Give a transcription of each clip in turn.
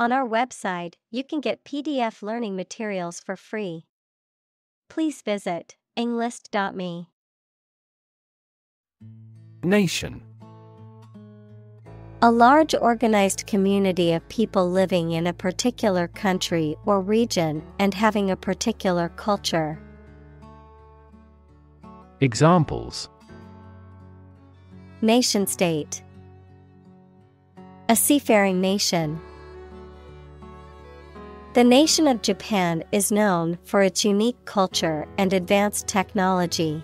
On our website, you can get PDF learning materials for free. Please visit englist.me. Nation. A large organized community of people living in a particular country or region and having a particular culture. Examples: Nation state. A seafaring nation. The nation of Japan is known for its unique culture and advanced technology.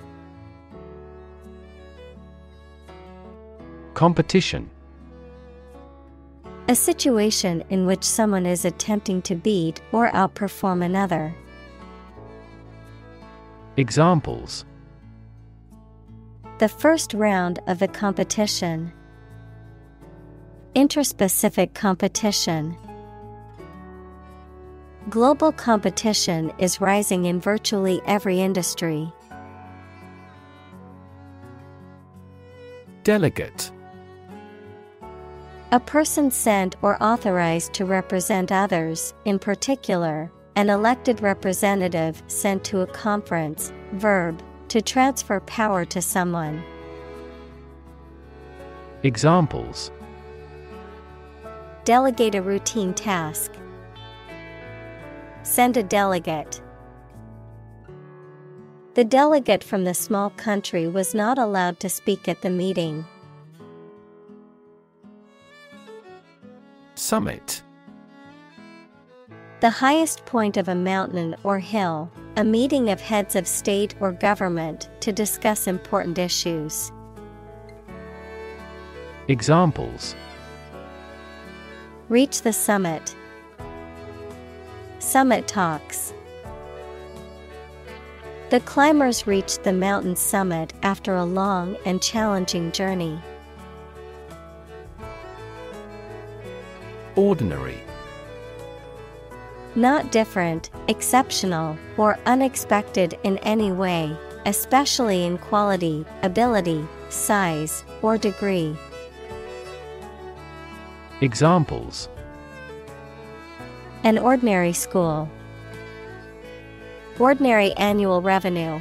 Competition. A situation in which someone is attempting to beat or outperform another. Examples: The first round of the competition. Interspecific competition. Global competition is rising in virtually every industry. Delegate. A person sent or authorized to represent others, in particular, an elected representative sent to a conference, verb, to transfer power to someone. Examples: Delegate a routine task. Send a delegate. The delegate from the small country was not allowed to speak at the meeting. Summit. The highest point of a mountain or hill, a meeting of heads of state or government to discuss important issues. Examples: Reach the summit. Summit talks. The climbers reached the mountain summit after a long and challenging journey. Ordinary. Not different, exceptional, or unexpected in any way, especially in quality, ability, size, or degree. Examples: An ordinary school. Ordinary annual revenue.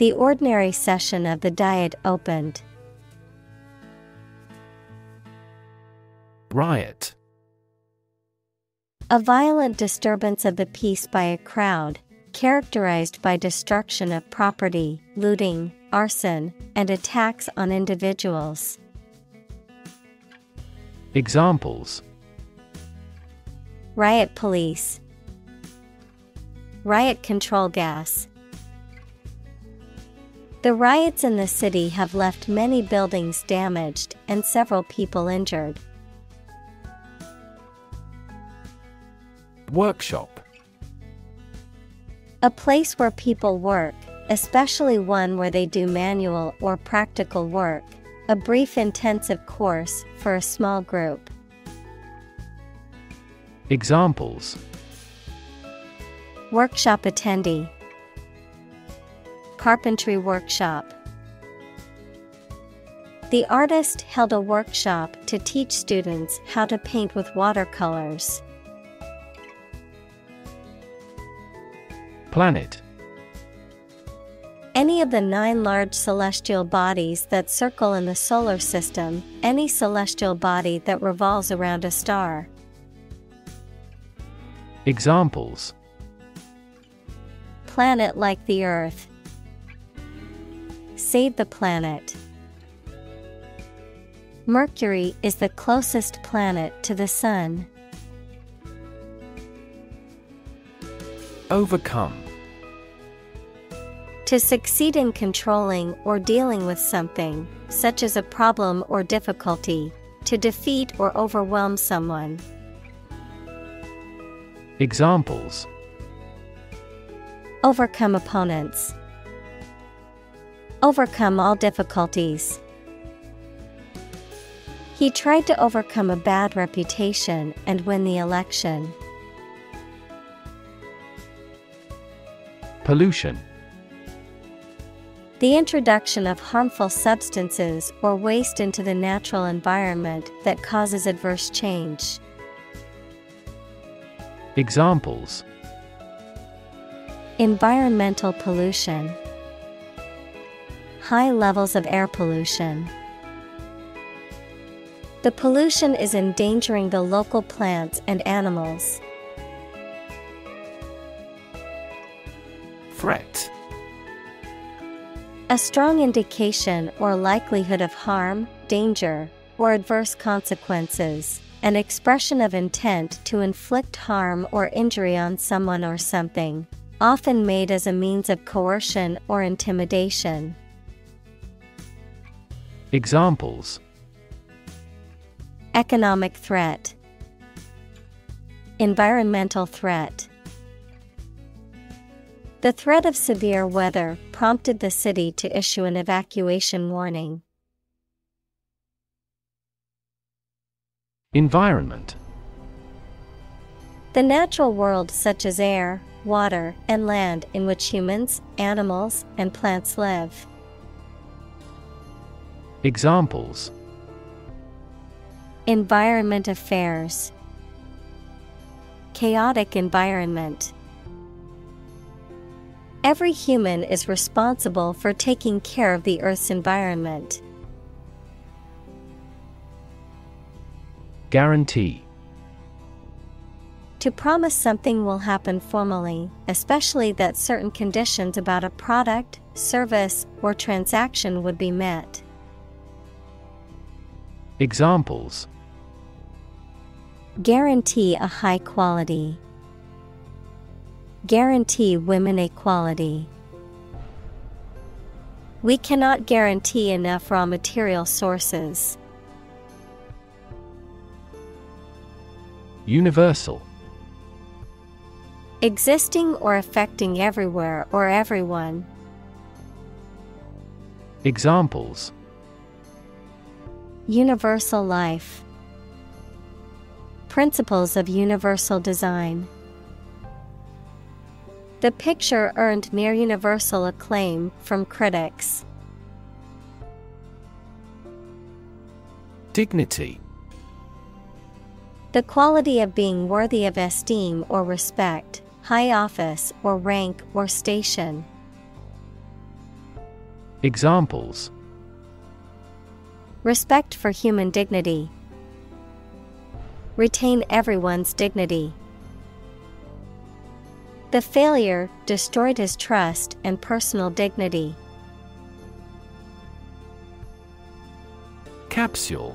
The ordinary session of the Diet opened. Riot. A violent disturbance of the peace by a crowd, characterized by destruction of property, looting, arson, and attacks on individuals. Examples: Riot police. Riot control gas. The riots in the city have left many buildings damaged and several people injured. Workshop. A place where people work, especially one where they do manual or practical work, a brief intensive course for a small group. Examples: Workshop attendee. Carpentry workshop. The artist held a workshop to teach students how to paint with watercolors. Planet. Any of the 9 large celestial bodies that circle in the solar system, any celestial body that revolves around a star. Examples: Planet like the Earth. Save the planet. Mercury is the closest planet to the Sun. Overcome. To succeed in controlling or dealing with something, such as a problem or difficulty, to defeat or overwhelm someone. Examples: Overcome opponents. Overcome all difficulties. He tried to overcome a bad reputation and win the election. Pollution. The introduction of harmful substances or waste into the natural environment that causes adverse change. Examples: environmental pollution, high levels of air pollution. The pollution is endangering the local plants and animals. Threat: a strong indication or likelihood of harm, danger, or adverse consequences, an expression of intent to inflict harm or injury on someone or something, often made as a means of coercion or intimidation. Examples: economic threat, environmental threat. The threat of severe weather prompted the city to issue an evacuation warning. Environment: the natural world, such as air, water, and land, in which humans, animals, and plants live. Examples: environment affairs, chaotic environment. Every human is responsible for taking care of the Earth's environment. Guarantee: to promise something will happen formally, especially that certain conditions about a product, service, or transaction would be met. Examples: guarantee a high quality, guarantee women equality. We cannot guarantee enough raw material sources. Universal: existing or affecting everywhere or everyone. Examples: universal life, principles of universal design. The picture earned near universal acclaim from critics. Dignity: the quality of being worthy of esteem or respect, high office or rank or station. Examples: respect for human dignity, retain everyone's dignity. The failure destroyed his trust and personal dignity. Capsule: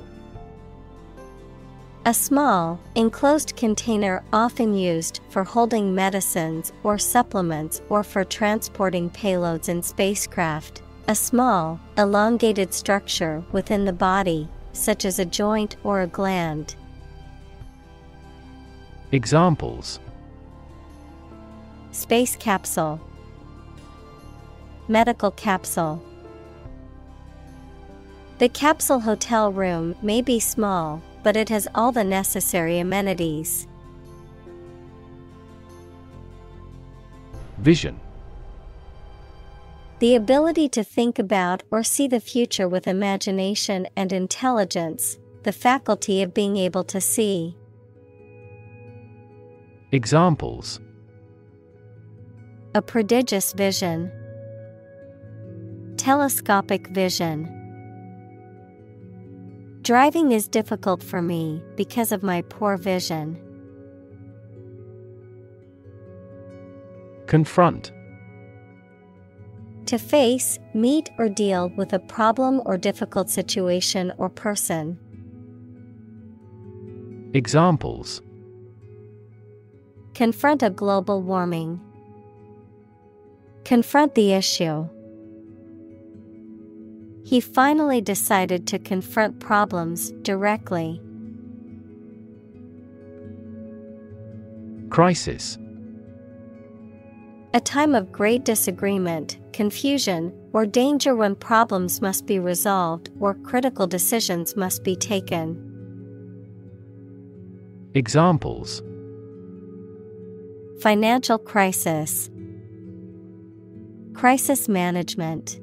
a small, enclosed container often used for holding medicines or supplements or for transporting payloads in spacecraft. A small, elongated structure within the body, such as a joint or a gland. Examples: space capsule, medical capsule. The capsule hotel room may be small, but it has all the necessary amenities. Vision: the ability to think about or see the future with imagination and intelligence, the faculty of being able to see. Examples: a prodigious vision, telescopic vision. Driving is difficult for me because of my poor vision. Confront: to face, meet, or deal with a problem or difficult situation or person. Examples: confront a global warming, confront the issue. He finally decided to confront problems directly. Crisis: a time of great disagreement, confusion, or danger when problems must be resolved or critical decisions must be taken. Examples: financial crisis, crisis management.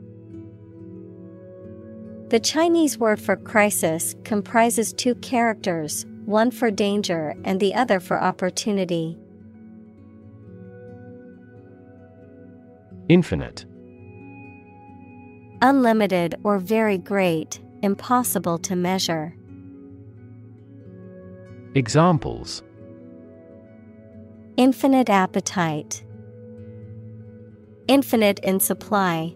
The Chinese word for crisis comprises two characters, one for danger and the other for opportunity. Infinite. Unlimited or very great, impossible to measure. Examples: infinite appetite, infinite in supply.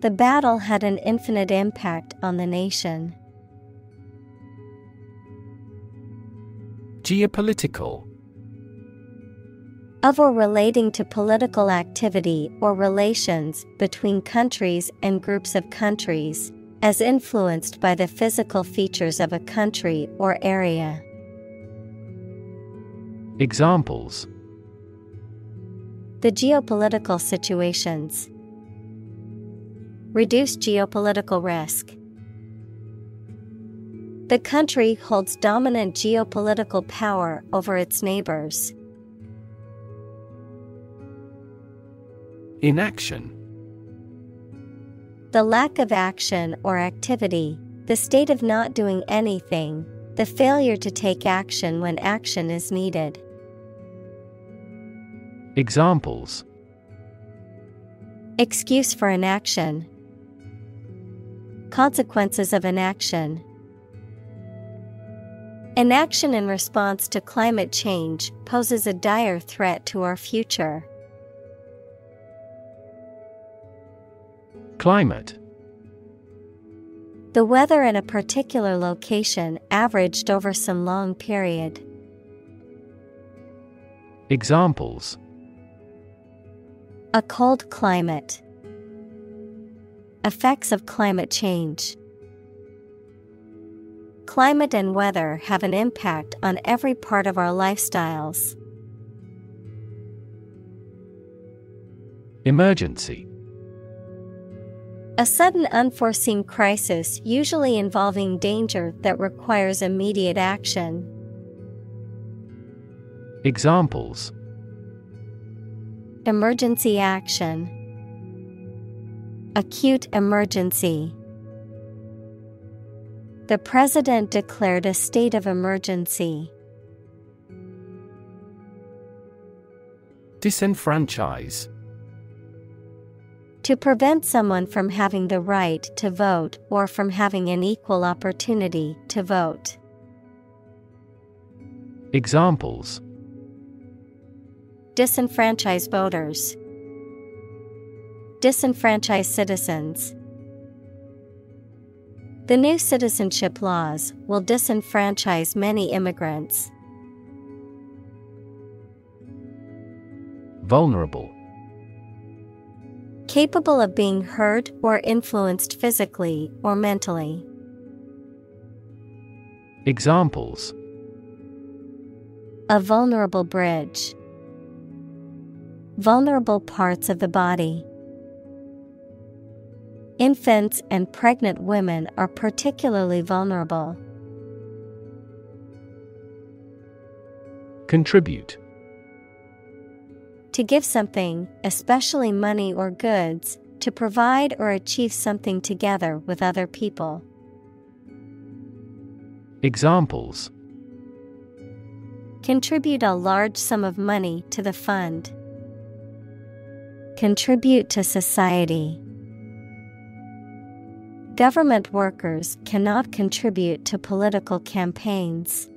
The battle had an infinite impact on the nation. Geopolitical. Of or relating to political activity or relations between countries and groups of countries, as influenced by the physical features of a country or area. Examples: the geopolitical situations. Reduce geopolitical risk. The country holds dominant geopolitical power over its neighbors. Inaction. The lack of action or activity, the state of not doing anything, the failure to take action when action is needed. Examples: excuse for inaction, consequences of inaction. Inaction in response to climate change poses a dire threat to our future. Climate. The weather in a particular location averaged over some long period. Examples: a cold climate, effects of climate change. Climate and weather have an impact on every part of our lifestyles. Emergency. A sudden unforeseen crisis usually involving danger that requires immediate action. Examples: emergency action, acute emergency. The president declared a state of emergency. Disenfranchise. To prevent someone from having the right to vote or from having an equal opportunity to vote. Examples: disenfranchise voters, disenfranchise citizens. The new citizenship laws will disenfranchise many immigrants. Vulnerable. Capable of being hurt or influenced physically or mentally. Examples: a vulnerable bridge, vulnerable parts of the body. Infants and pregnant women are particularly vulnerable. Contribute. To give something, especially money or goods, to provide or achieve something together with other people. Examples: contribute a large sum of money to the fund. Contribute to society. Government workers cannot contribute to political campaigns.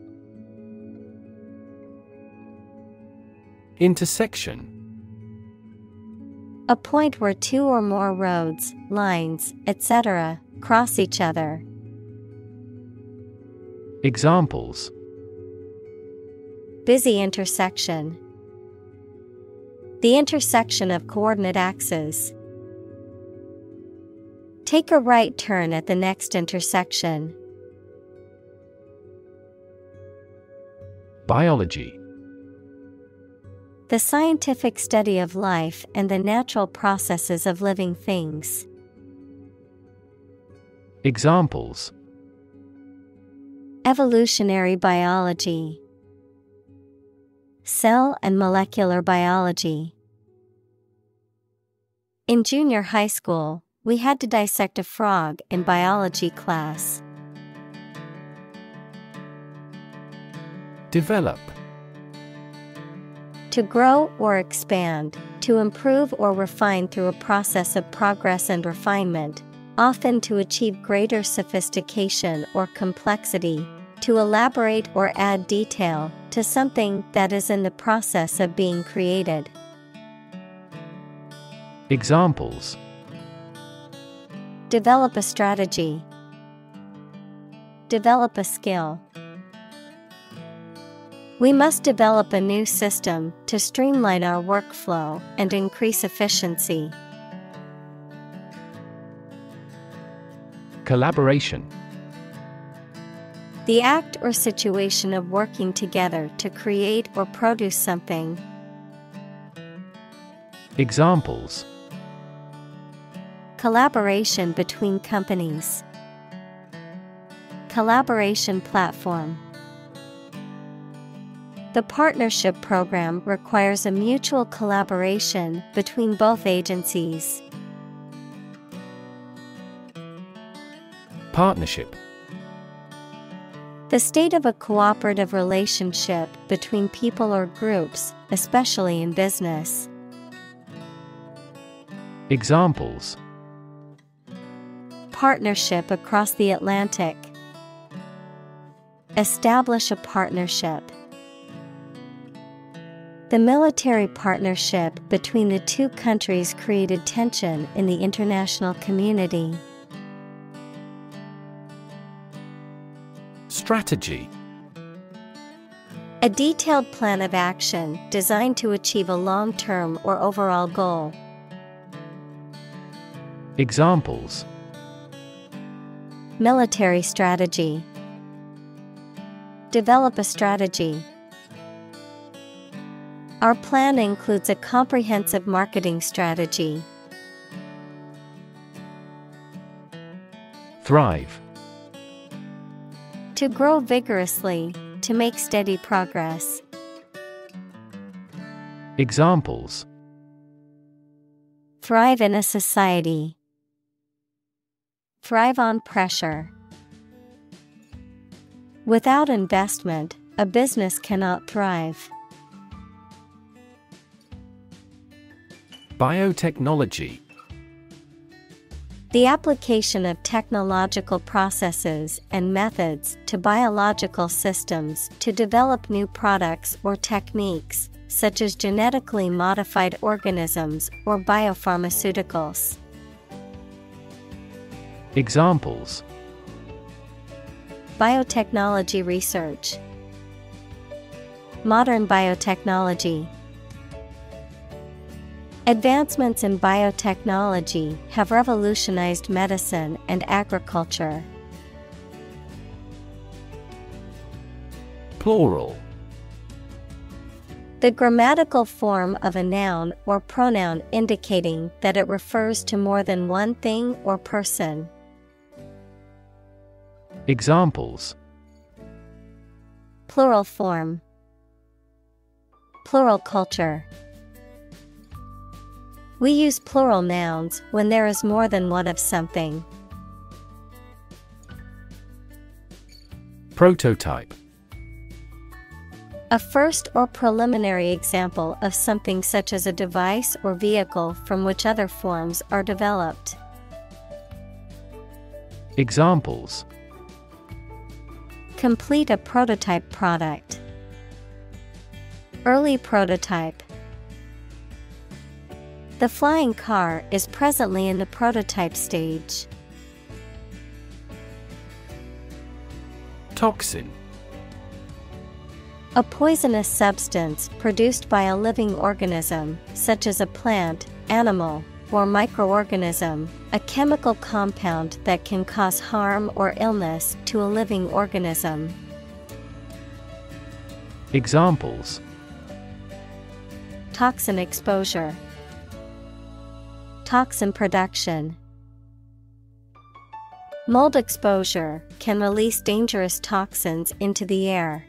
Intersection. A point where two or more roads, lines, etc. cross each other. Examples: busy intersection, the intersection of coordinate axes. Take a right turn at the next intersection. Biology. The scientific study of life and the natural processes of living things. Examples: evolutionary biology, cell and molecular biology. In junior high school, We had to dissect a frog in biology class. Develop. To grow or expand, to improve or refine through a process of progress and refinement, often to achieve greater sophistication or complexity, to elaborate or add detail to something that is in the process of being created. Examples: develop a strategy, develop a skill. We must develop a new system to streamline our workflow and increase efficiency. Collaboration. The act or situation of working together to create or produce something. Examples: collaboration between companies, collaboration platform. The partnership program requires a mutual collaboration between both agencies. Partnership. The state of a cooperative relationship between people or groups, especially in business. Examples: partnership across the Atlantic, establish a partnership. The military partnership between the two countries created tension in the international community. Strategy. A detailed plan of action designed to achieve a long-term or overall goal. Examples: military strategy, develop a strategy. Our plan includes a comprehensive marketing strategy. Thrive. To grow vigorously, to make steady progress. Examples: thrive in a society, thrive on pressure. Without investment, a business cannot thrive. Biotechnology. The application of technological processes and methods to biological systems to develop new products or techniques, such as genetically modified organisms or biopharmaceuticals. Examples: biotechnology research, modern biotechnology. Advancements in biotechnology have revolutionized medicine and agriculture. Plural. The grammatical form of a noun or pronoun indicating that it refers to more than one thing or person. Examples: plural form, plural culture. We use plural nouns when there is more than one of something. Prototype. A first or preliminary example of something such as a device or vehicle from which other forms are developed. Examples: complete a prototype product, early prototype. The flying car is presently in the prototype stage. Toxin. A poisonous substance produced by a living organism, such as a plant, animal, or microorganism, a chemical compound that can cause harm or illness to a living organism. Examples: toxin exposure, toxin production. Mold exposure can release dangerous toxins into the air.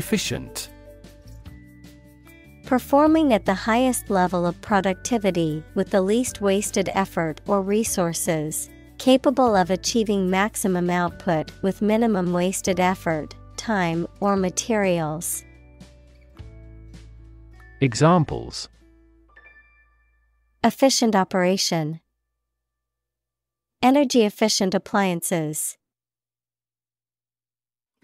Efficient. Performing at the highest level of productivity with the least wasted effort or resources, capable of achieving maximum output with minimum wasted effort, time, or materials. Examples: efficient operation, energy-efficient appliances.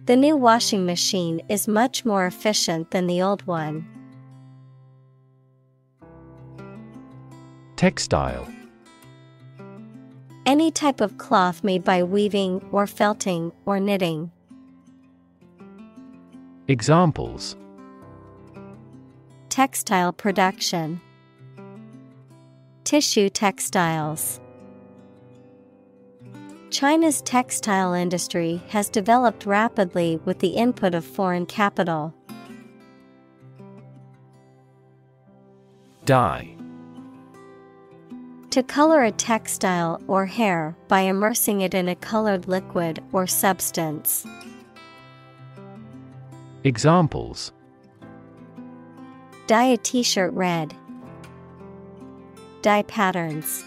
The new washing machine is much more efficient than the old one. Textile. Any type of cloth made by weaving or felting or knitting. Examples: textile production, tissue textiles. China's textile industry has developed rapidly with the input of foreign capital. Dye. To color a textile or hair by immersing it in a colored liquid or substance. Examples: dye a t-shirt red, dye patterns.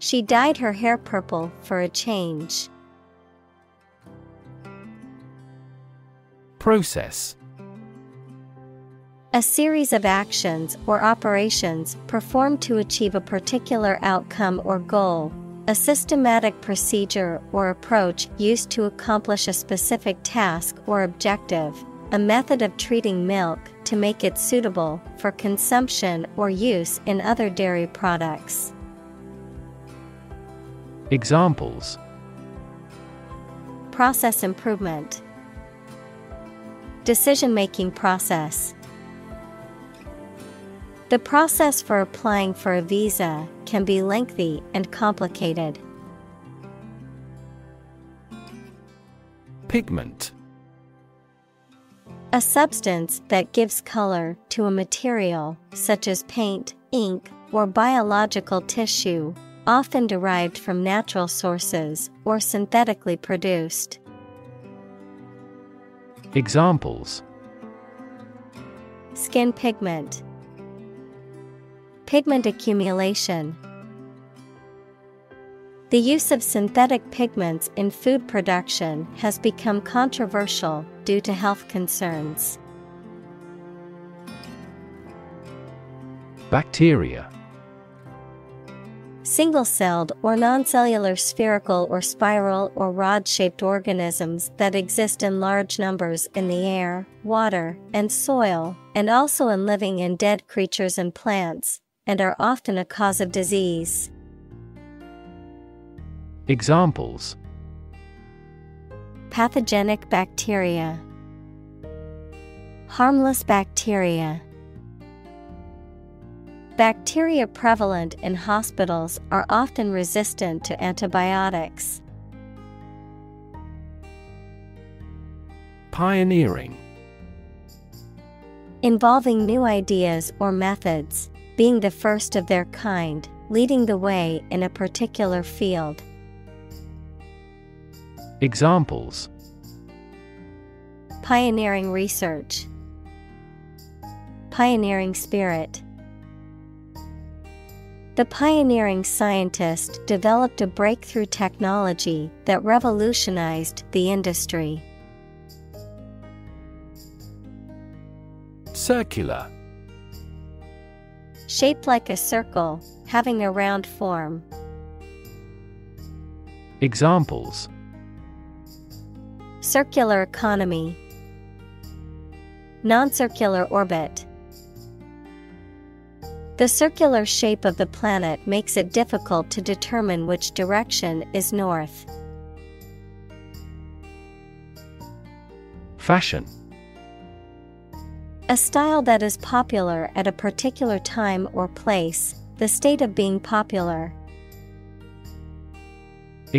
She dyed her hair purple for a change. Process. A series of actions or operations performed to achieve a particular outcome or goal, a systematic procedure or approach used to accomplish a specific task or objective, a method of treating milk to make it suitable for consumption or use in other dairy products. Examples: process improvement, decision-making process. The process for applying for a visa can be lengthy and complicated. Pigment. A substance that gives color to a material, such as paint, ink, or biological tissue, often derived from natural sources or synthetically produced. Examples: skin pigment, pigment accumulation. The use of synthetic pigments in food production has become controversial due to health concerns. Bacteria. Single-celled or non-cellular spherical or spiral or rod-shaped organisms that exist in large numbers in the air, water, and soil, and also in living and dead creatures and plants, and are often a cause of disease. Examples: pathogenic bacteria, harmless bacteria. Bacteria prevalent in hospitals are often resistant to antibiotics. Pioneering. Involving new ideas or methods, being the first of their kind, leading the way in a particular field. Examples: pioneering research, pioneering spirit. The pioneering scientist developed a breakthrough technology that revolutionized the industry. Circular. Shaped like a circle, having a round form. Examples: circular economy, non-circular orbit. The circular shape of the planet makes it difficult to determine which direction is north. Fashion. A style that is popular at a particular time or place, the state of being popular.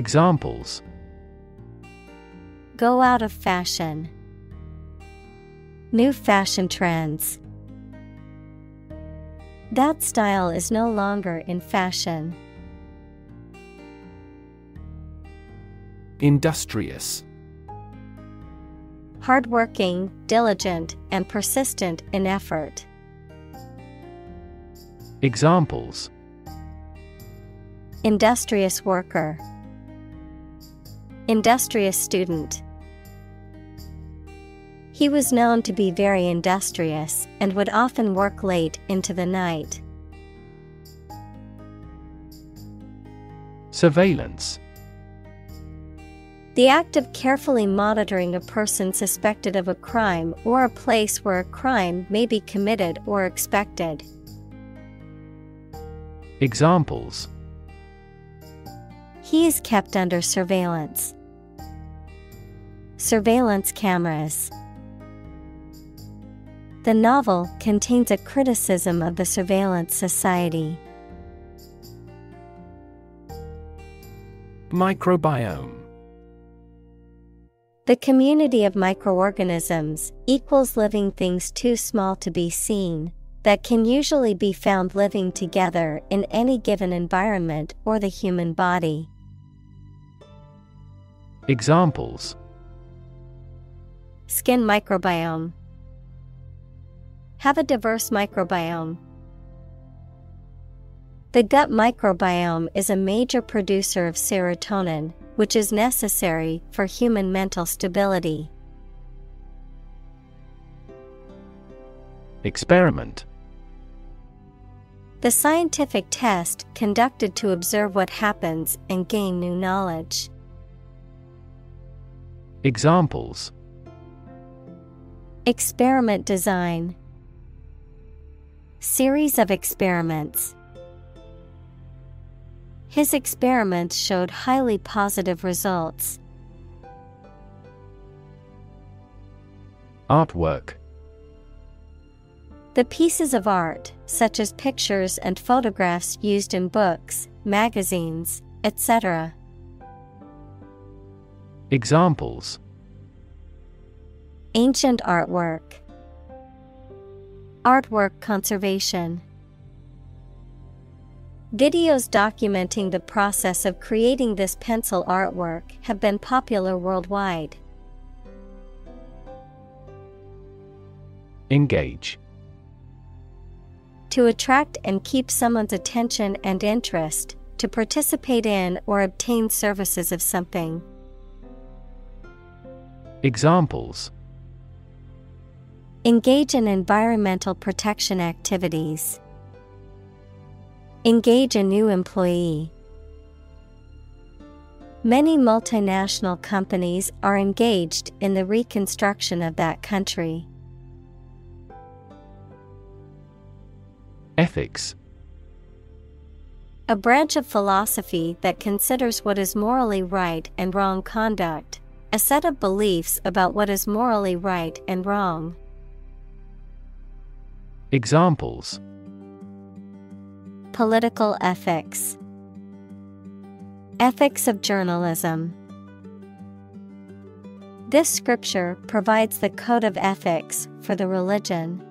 Examples: go out of fashion, new fashion trends. That style is no longer in fashion. Industrious. Hardworking, diligent, and persistent in effort. Examples: Industrious worker, Industrious student. He was known to be very industrious and would often work late into the night. Surveillance. The act of carefully monitoring a person suspected of a crime or a place where a crime may be committed or expected. Examples: He is kept under surveillance. Surveillance cameras. The novel contains a criticism of the surveillance society. Microbiome. The community of microorganisms equals living things too small to be seen, that can usually be found living together in any given environment or the human body. Examples: Skin microbiome. Have a diverse microbiome. The gut microbiome is a major producer of serotonin, which is necessary for human mental stability. Experiment. The scientific test conducted to observe what happens and gain new knowledge. Examples: Experiment design. Series of experiments. His experiments showed highly positive results. Artwork. The pieces of art, such as pictures and photographs used in books, magazines, etc. Examples: Ancient artwork. Artwork conservation. Videos documenting the process of creating this pencil artwork have been popular worldwide. Engage. To attract and keep someone's attention and interest, to participate in or obtain services of something. Examples: Engage in environmental protection activities. Engage a new employee. Many multinational companies are engaged in the reconstruction of that country. Ethics. A branch of philosophy that considers what is morally right and wrong conduct, a set of beliefs about what is morally right and wrong. Examples: Political ethics. Ethics of journalism. This scripture provides the code of ethics for the religion.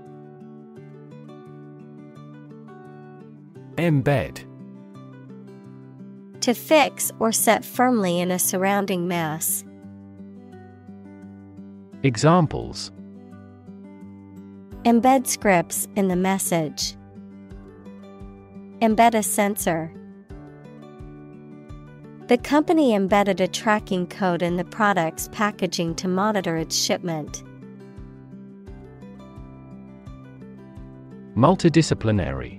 Embed. To fix or set firmly in a surrounding mass. Examples: Embed scripts in the message. Embed a sensor. The company embedded a tracking code in the product's packaging to monitor its shipment. Multidisciplinary.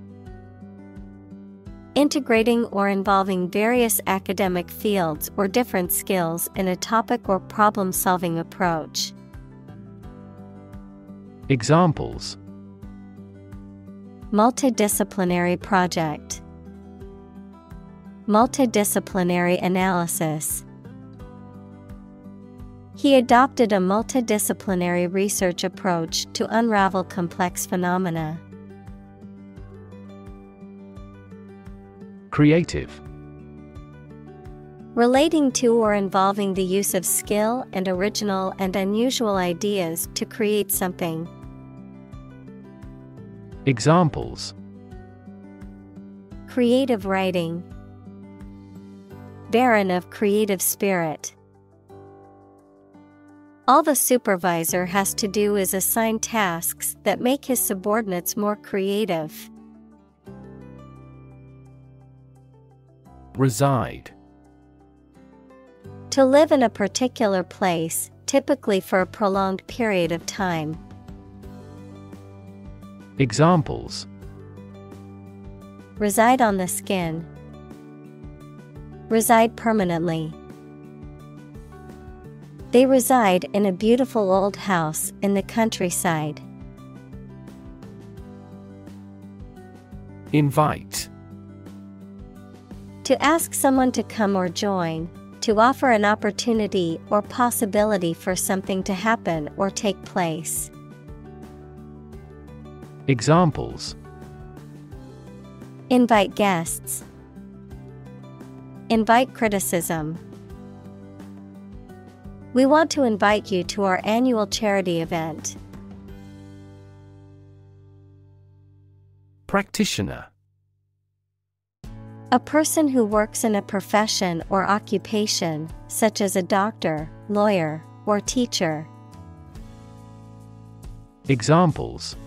Integrating or involving various academic fields or different skills in a topic or problem-solving approach. Examples: Multidisciplinary project. Multidisciplinary analysis. He adopted a multidisciplinary research approach to unravel complex phenomena. Creative. Relating to or involving the use of skill and original and unusual ideas to create something. Examples: Creative writing. Barren of creative spirit. All the supervisor has to do is assign tasks that make his subordinates more creative. Reside. To live in a particular place, typically for a prolonged period of time. Examples: reside on the skin. Reside permanently. They reside in a beautiful old house in the countryside. Invite. To ask someone to come or join, to offer an opportunity or possibility for something to happen or take place. Examples: invite guests. Invite criticism. We want to invite you to our annual charity event. Practitioner. A person who works in a profession or occupation, such as a doctor, lawyer, or teacher. Examples: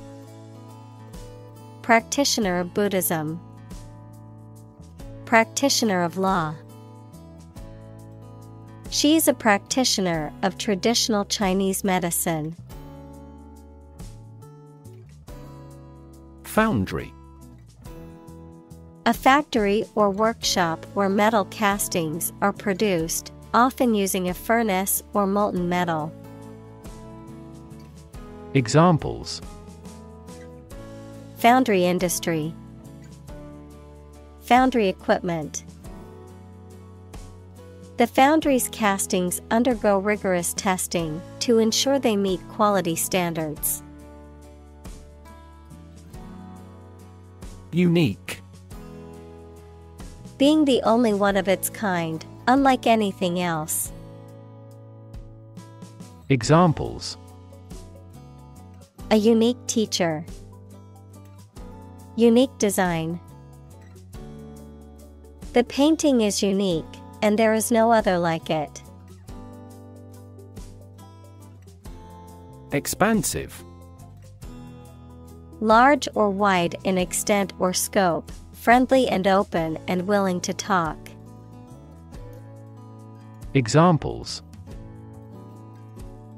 practitioner of Buddhism. Practitioner of law. She is a practitioner of traditional Chinese medicine. Foundry. A factory or workshop where metal castings are produced, often using a furnace or molten metal. Examples: foundry industry. Foundry equipment. The foundry's castings undergo rigorous testing to ensure they meet quality standards. Unique. Being the only one of its kind, unlike anything else. Examples: a unique teacher. Unique design. The painting is unique, and there is no other like it. Expansive. Large or wide in extent or scope, friendly and open and willing to talk. Examples: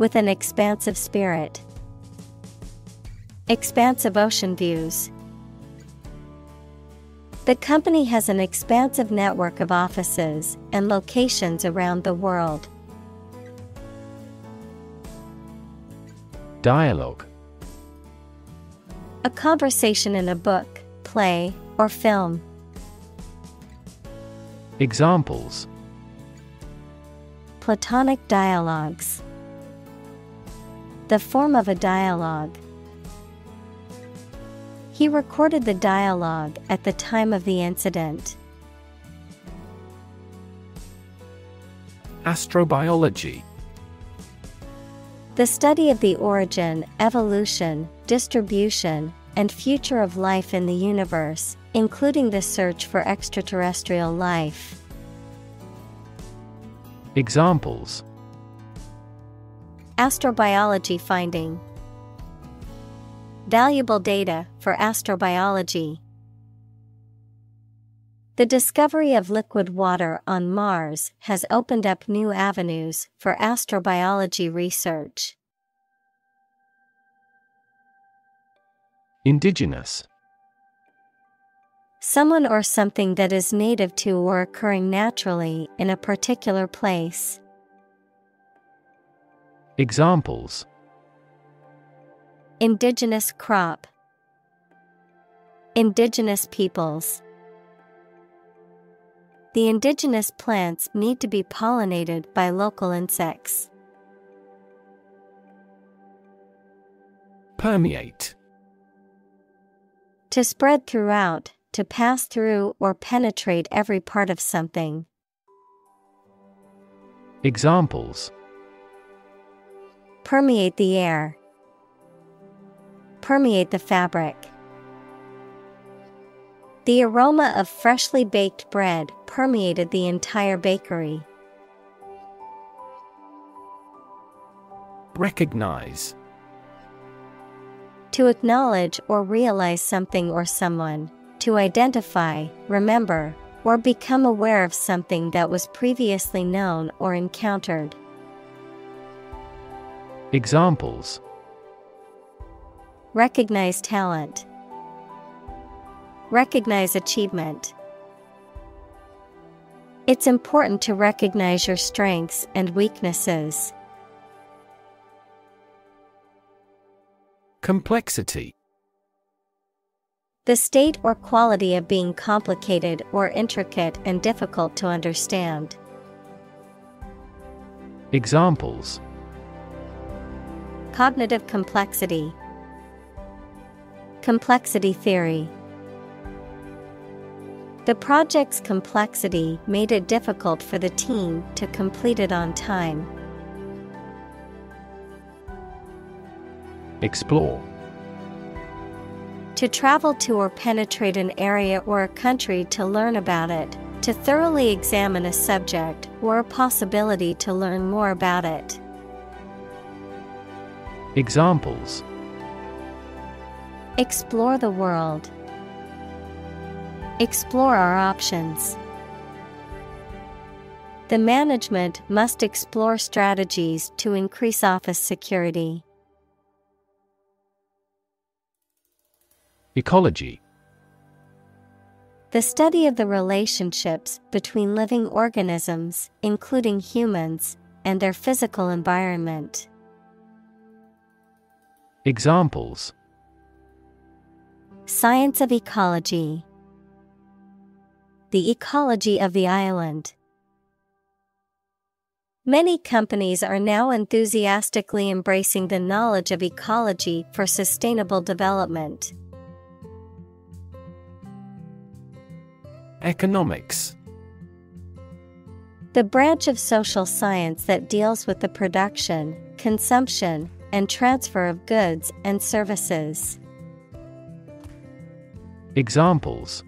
with an expansive spirit. Expansive ocean views. The company has an expansive network of offices and locations around the world. Dialogue. A conversation in a book, play, or film. Examples: platonic dialogues. The form of a dialogue. He recorded the dialogue at the time of the incident. Astrobiology. The study of the origin, evolution, distribution, and future of life in the universe, including the search for extraterrestrial life. Examples: astrobiology finding. Valuable data for astrobiology. The discovery of liquid water on Mars has opened up new avenues for astrobiology research. Indigenous. Someone or something that is native to or occurring naturally in a particular place. Examples: indigenous crop. Indigenous peoples. The indigenous plants need to be pollinated by local insects. Permeate. To spread throughout, to pass through or penetrate every part of something. Examples: permeate the air. Permeate the fabric. The aroma of freshly baked bread permeated the entire bakery. Recognize. To acknowledge or realize something or someone. To identify, remember, or become aware of something that was previously known or encountered. Examples: Recognize talent. Recognize achievement. It's important to recognize your strengths and weaknesses. Complexity. The state or quality of being complicated or intricate and difficult to understand. Examples: Cognitive complexity. Complexity theory. The project's complexity made it difficult for the team to complete it on time. Explore. To travel to or penetrate an area or a country to learn about it, to thoroughly examine a subject or a possibility to learn more about it. Examples: Explore the world. Explore our options. The management must explore strategies to increase office security. Ecology. The study of the relationships between living organisms, including humans, and their physical environment. Examples: Science of ecology. The ecology of the island. Many companies are now enthusiastically embracing the knowledge of ecology for sustainable development. Economics. The branch of social science that deals with the production, consumption, and transfer of goods and services. Examples: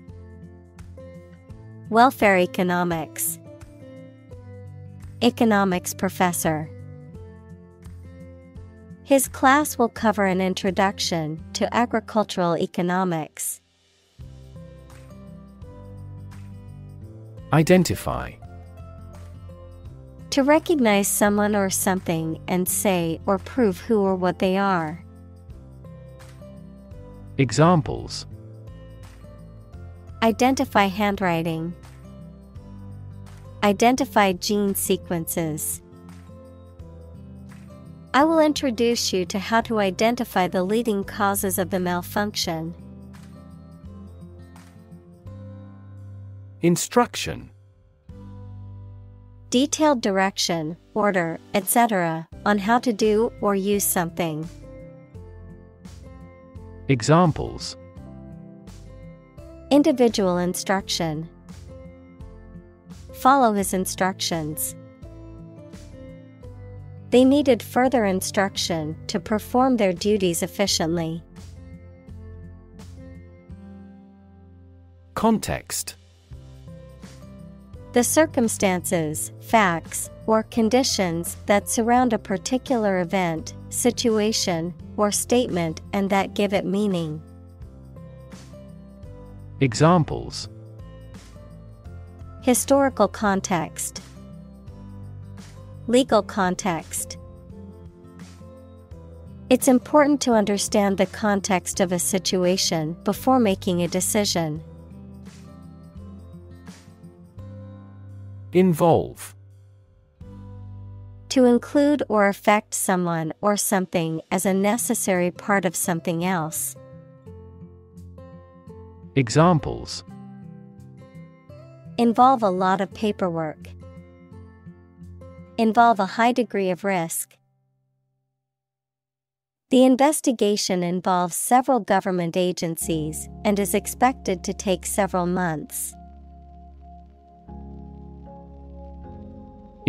Welfare economics. Economics professor. His class will cover an introduction to agricultural economics. Identify. To recognize someone or something and say or prove who or what they are. Examples: Identify handwriting. Identify gene sequences. I will introduce you to how to identify the leading causes of the malfunction. Instruction. Detailed direction, order, etc. on how to do or use something. Examples: Individual instruction. Follow his instructions. They needed further instruction to perform their duties efficiently. Context. The circumstances, facts, or conditions that surround a particular event, situation, or statement and that give it meaning. Examples: Historical context. Legal context. It's important to understand the context of a situation before making a decision. Involve. To include or affect someone or something as a necessary part of something else. Examples: Involve a lot of paperwork. Involve a high degree of risk. The investigation involves several government agencies and is expected to take several months.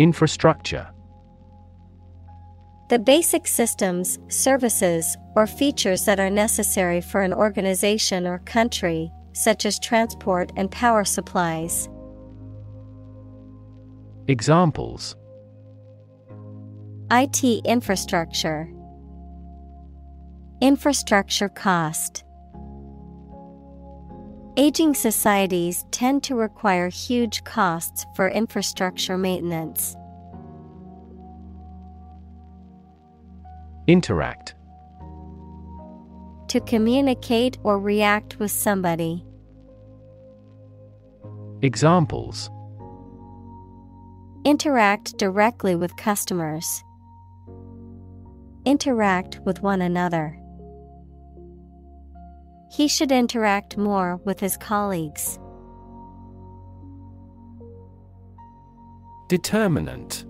Infrastructure. The basic systems, services, or features that are necessary for an organization or country, such as transport and power supplies. Examples: IT infrastructure. Infrastructure cost. Aging societies tend to require huge costs for infrastructure maintenance. Interact. To communicate or react with somebody. Examples. Interact directly with customers. Interact with one another. He should interact more with his colleagues. Determinant.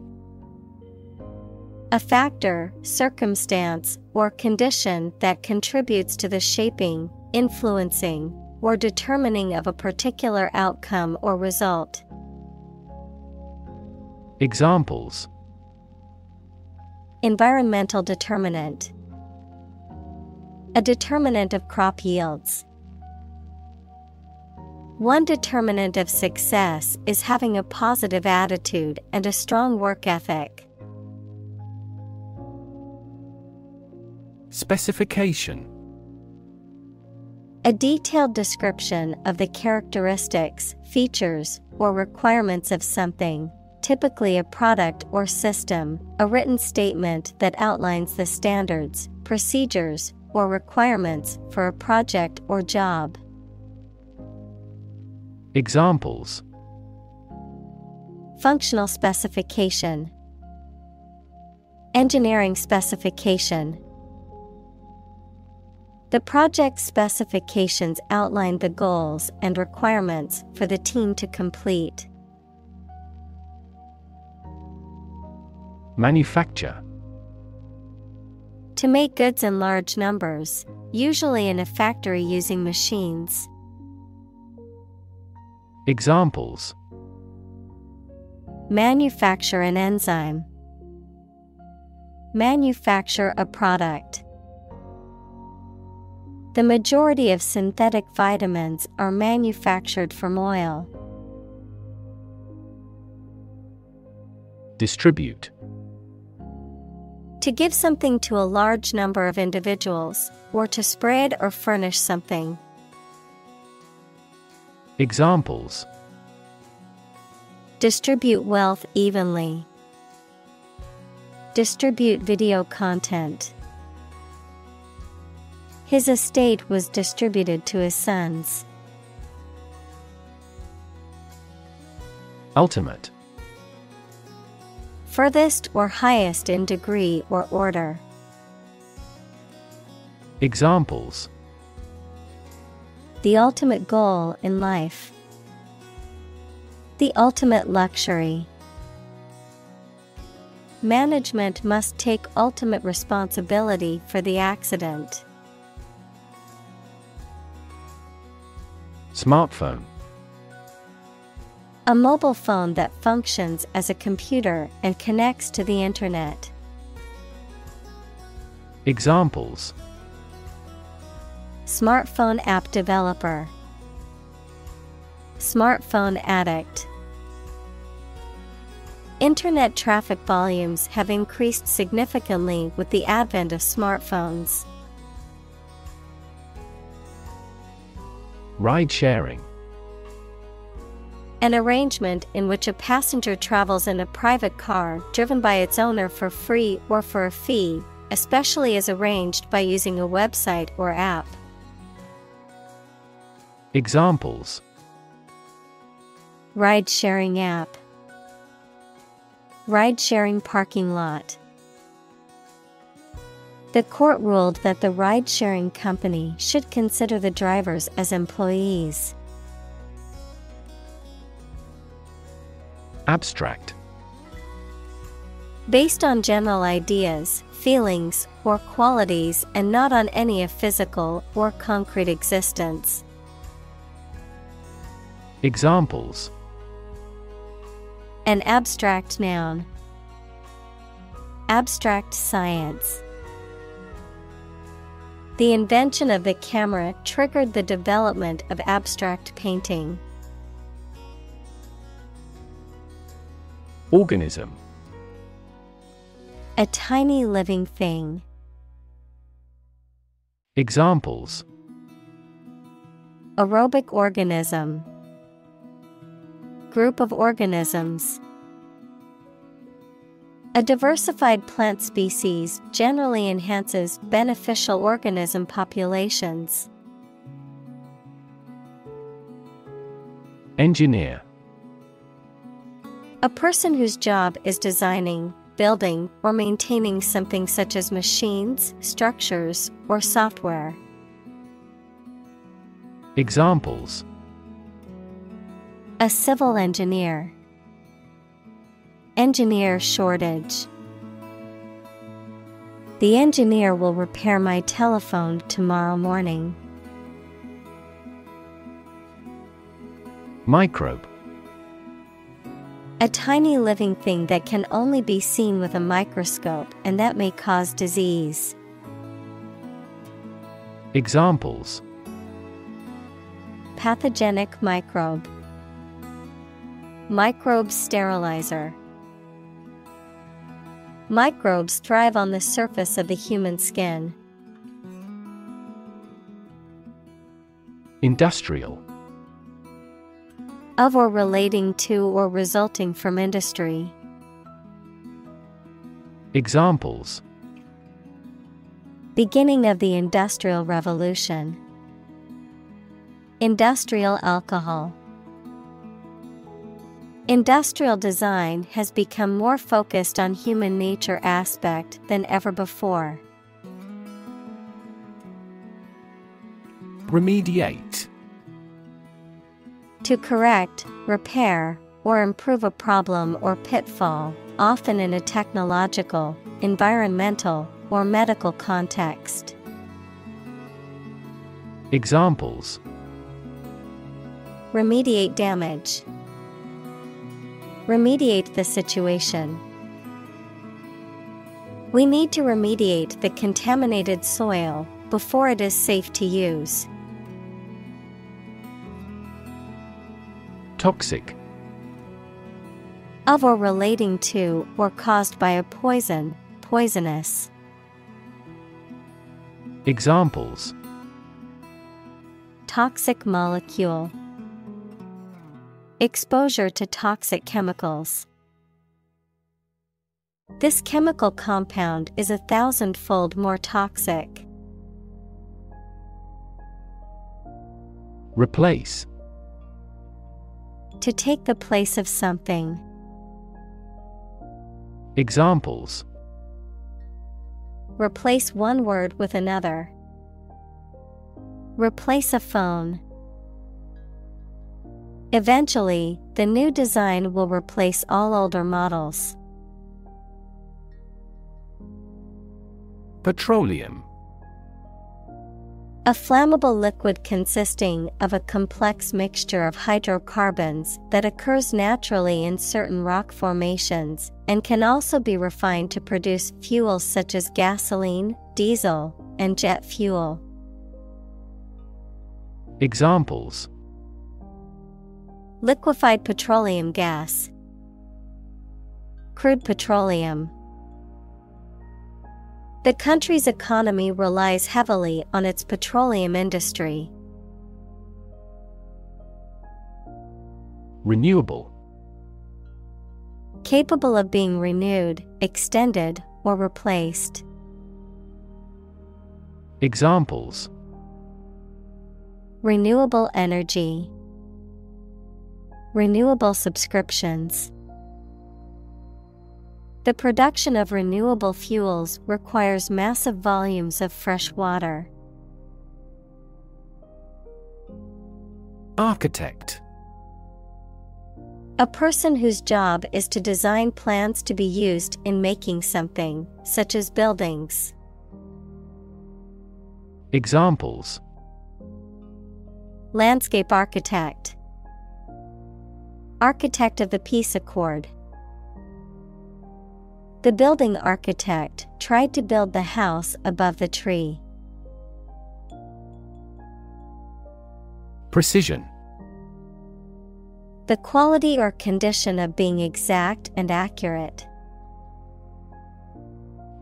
A factor, circumstance, or condition that contributes to the shaping, influencing, or determining of a particular outcome or result. Examples. Environmental determinant. A determinant of crop yields. One determinant of success is having a positive attitude and a strong work ethic. Specification. A detailed description of the characteristics, features, or requirements of something, typically a product or system, a written statement that outlines the standards, procedures, or requirements for a project or job. Examples. Functional specification. Engineering specification. The project specifications outline the goals and requirements for the team to complete. Manufacture. To make goods in large numbers, usually in a factory using machines. Examples. Manufacture an enzyme. Manufacture a product. The majority of synthetic vitamins are manufactured from oil. Distribute. To give something to a large number of individuals, or to spread or furnish something. Examples. Distribute wealth evenly. Distribute video content. His estate was distributed to his sons. Ultimate. Furthest or highest in degree or order. Examples. The ultimate goal in life. The ultimate luxury. Management must take ultimate responsibility for the accident. Smartphone. A mobile phone that functions as a computer and connects to the internet. Examples. Smartphone app developer. Smartphone addict. Internet traffic volumes have increased significantly with the advent of smartphones. Ride sharing. An arrangement in which a passenger travels in a private car driven by its owner for free or for a fee, especially as arranged by using a website or app. Examples. Ride sharing app. Ride sharing parking lot. The court ruled that the ride-sharing company should consider the drivers as employees. Abstract. Based on general ideas, feelings, or qualities and not on any of physical or concrete existence. Examples. An abstract noun. Abstract science. The invention of the camera triggered the development of abstract painting. Organism. A tiny living thing. Examples: aerobic organism, group of organisms. A diversified plant species generally enhances beneficial organism populations. Engineer: a person whose job is designing, building, or maintaining something such as machines, structures, or software. Examples: a civil engineer. Engineer shortage. The engineer will repair my telephone tomorrow morning. Microbe: a tiny living thing that can only be seen with a microscope and that may cause disease. Examples: pathogenic microbe, microbe sterilizer. Microbes thrive on the surface of the human skin. Industrial: of or relating to or resulting from industry. Examples: beginning of the Industrial Revolution. Industrial alcohol. Industrial design has become more focused on human nature aspect than ever before. Remediate: to correct, repair, or improve a problem or pitfall, often in a technological, environmental, or medical context. Examples: remediate damage. Remediate the situation. We need to remediate the contaminated soil before it is safe to use. Toxic: of or relating to or caused by a poison, poisonous. Examples: toxic molecule. Exposure to toxic chemicals. This chemical compound is 1,000-fold more toxic. Replace: to take the place of something. Examples: replace one word with another. Replace a phone. Eventually, the new design will replace all older models. Petroleum: a flammable liquid consisting of a complex mixture of hydrocarbons that occurs naturally in certain rock formations and can also be refined to produce fuels such as gasoline, diesel, and jet fuel. Examples: liquefied petroleum gas. Crude petroleum. The country's economy relies heavily on its petroleum industry. Renewable: capable of being renewed, extended, or replaced. Examples: renewable energy. Renewable subscriptions. The production of renewable fuels requires massive volumes of fresh water. Architect: a person whose job is to design plans to be used in making something, such as buildings. Examples: landscape architect. Architect of the Peace Accord. The building architect tried to build the house above the tree. Precision: the quality or condition of being exact and accurate.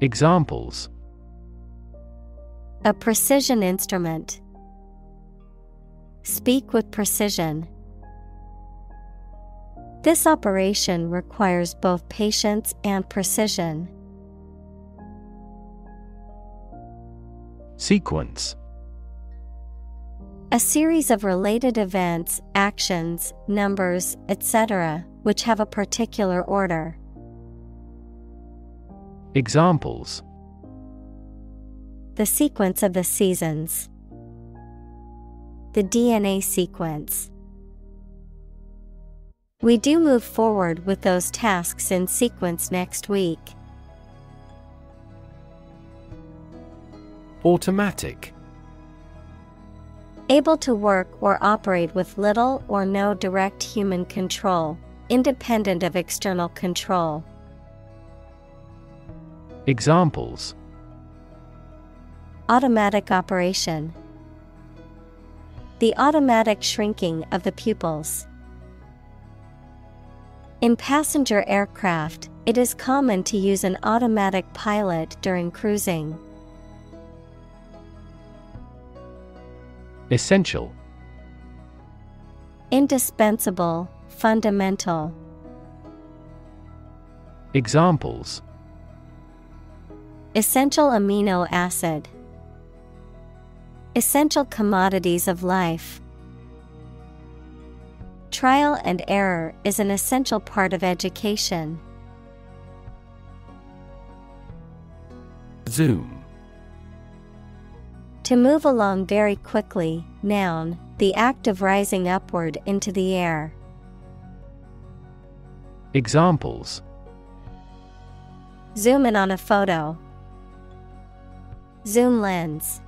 Examples: a precision instrument. Speak with precision. This operation requires both patience and precision. Sequence: a series of related events, actions, numbers, etc., which have a particular order. Examples: the sequence of the seasons. The DNA sequence. We do move forward with those tasks in sequence next week. Automatic: able to work or operate with little or no direct human control, independent of external control. Examples: automatic operation. The automatic shrinking of the pupils. In passenger aircraft, it is common to use an automatic pilot during cruising. Essential: indispensable, fundamental. Examples: essential amino acid. Essential commodities of life. Trial and error is an essential part of education. Zoom: to move along very quickly, noun, the act of rising upward into the air. Examples: zoom in on a photo. Zoom lens.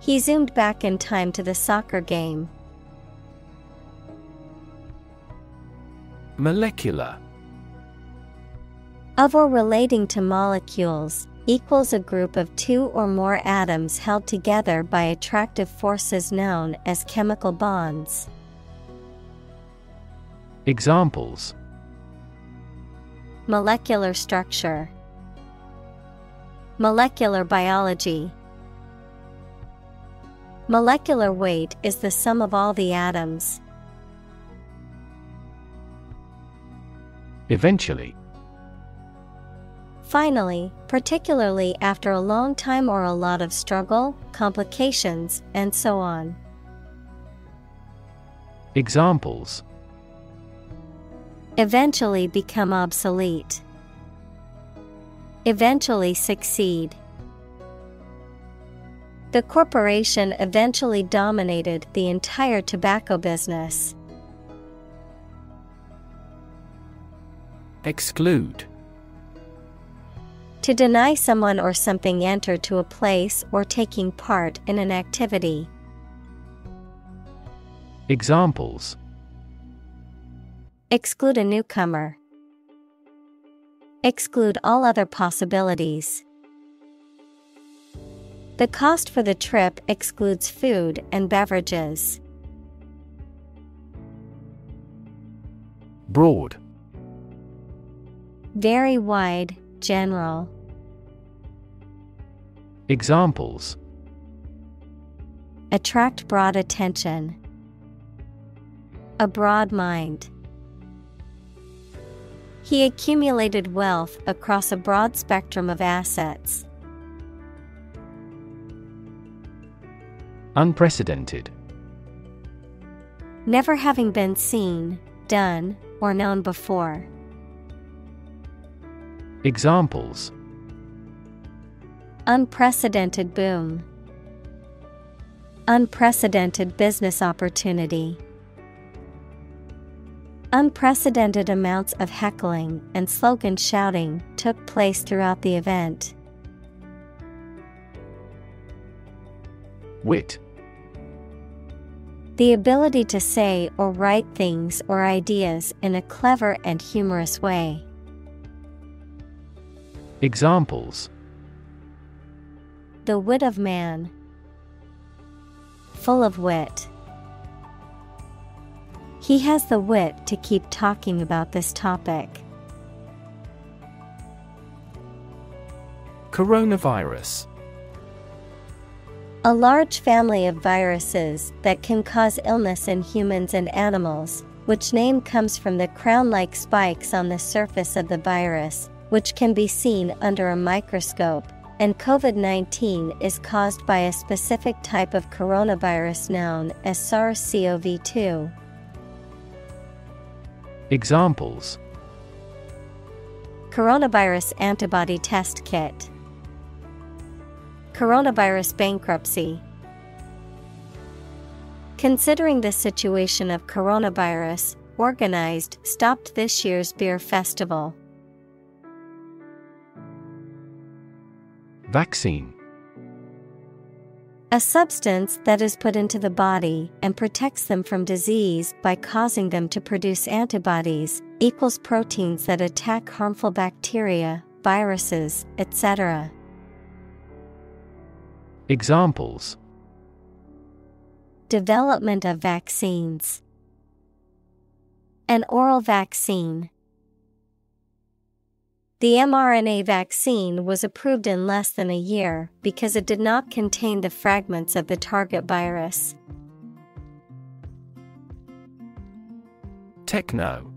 He zoomed back in time to the soccer game. Molecular: of or relating to molecules, equals a group of two or more atoms held together by attractive forces known as chemical bonds. Examples: molecular structure. Molecular biology. Molecular weight is the sum of all the atoms. Eventually: finally, particularly after a long time or a lot of struggle, complications, and so on. Examples: eventually become obsolete. Eventually succeed. The corporation eventually dominated the entire tobacco business. Exclude: to deny someone or something enter to a place or taking part in an activity. Examples: exclude a newcomer. Exclude all other possibilities. The cost for the trip excludes food and beverages. Broad: very wide, general. Examples: attract broad attention. A broad mind. He accumulated wealth across a broad spectrum of assets. Unprecedented: never having been seen, done, or known before. Examples: unprecedented boom. Unprecedented business opportunity. Unprecedented amounts of heckling and slogan shouting took place throughout the event. Wit: the ability to say or write things or ideas in a clever and humorous way. Examples: the wit of man. Full of wit. He has the wit to keep talking about this topic. Coronavirus. A large family of viruses that can cause illness in humans and animals, which name comes from the crown-like spikes on the surface of the virus, which can be seen under a microscope, and COVID-19 is caused by a specific type of coronavirus known as SARS-CoV-2. Examples: Coronavirus antibody test kit. Coronavirus bankruptcy. Considering the situation of coronavirus, Organized stopped this year's beer festival. Vaccine. A substance that is put into the body and protects them from disease by causing them to produce antibodies, equals proteins that attack harmful bacteria, viruses, etc. Examples: Development of vaccines. An oral vaccine. The mRNA vaccine was approved in less than a year because it did not contain the fragments of the target virus. Techno.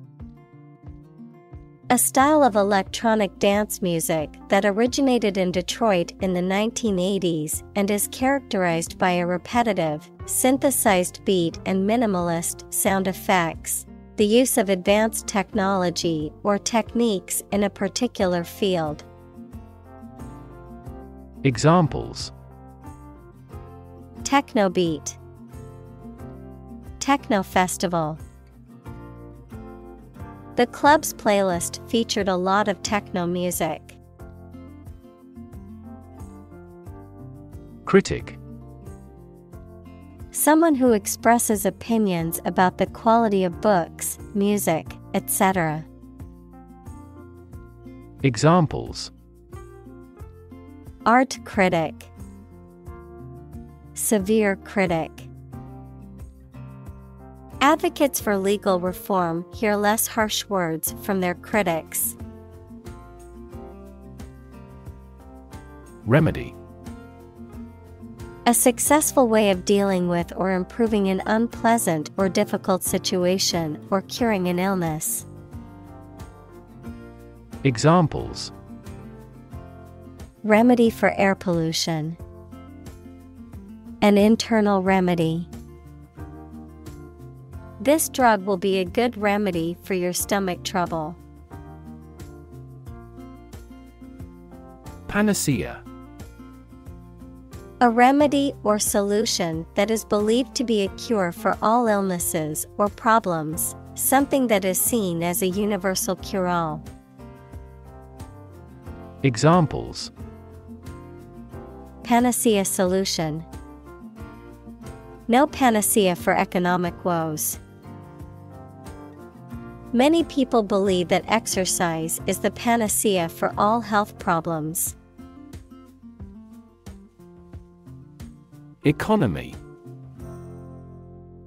A style of electronic dance music that originated in Detroit in the 1980s and is characterized by a repetitive, synthesized beat and minimalist sound effects, the use of advanced technology or techniques in a particular field. Examples: Technobeat. Techno festival. The club's playlist featured a lot of techno music. Critic. Someone who expresses opinions about the quality of books, music, etc. Examples: Art critic. Severe critic. Advocates for legal reform hear less harsh words from their critics. Remedy. A successful way of dealing with or improving an unpleasant or difficult situation or curing an illness. Examples: Remedy for air pollution. An internal remedy. This drug will be a good remedy for your stomach trouble. Panacea. A remedy or solution that is believed to be a cure for all illnesses or problems, something that is seen as a universal cure-all. Examples: Panacea solution. No panacea for economic woes. Many people believe that exercise is the panacea for all health problems. Economy.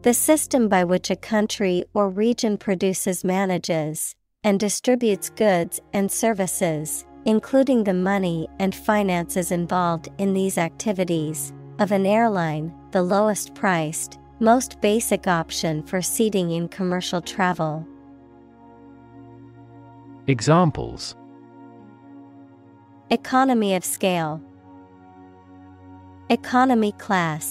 The system by which a country or region produces, manages, and distributes goods and services, including the money and finances involved in these activities, of an airline, the lowest priced, most basic option for seating in commercial travel. Examples: Economy of scale. Economy class.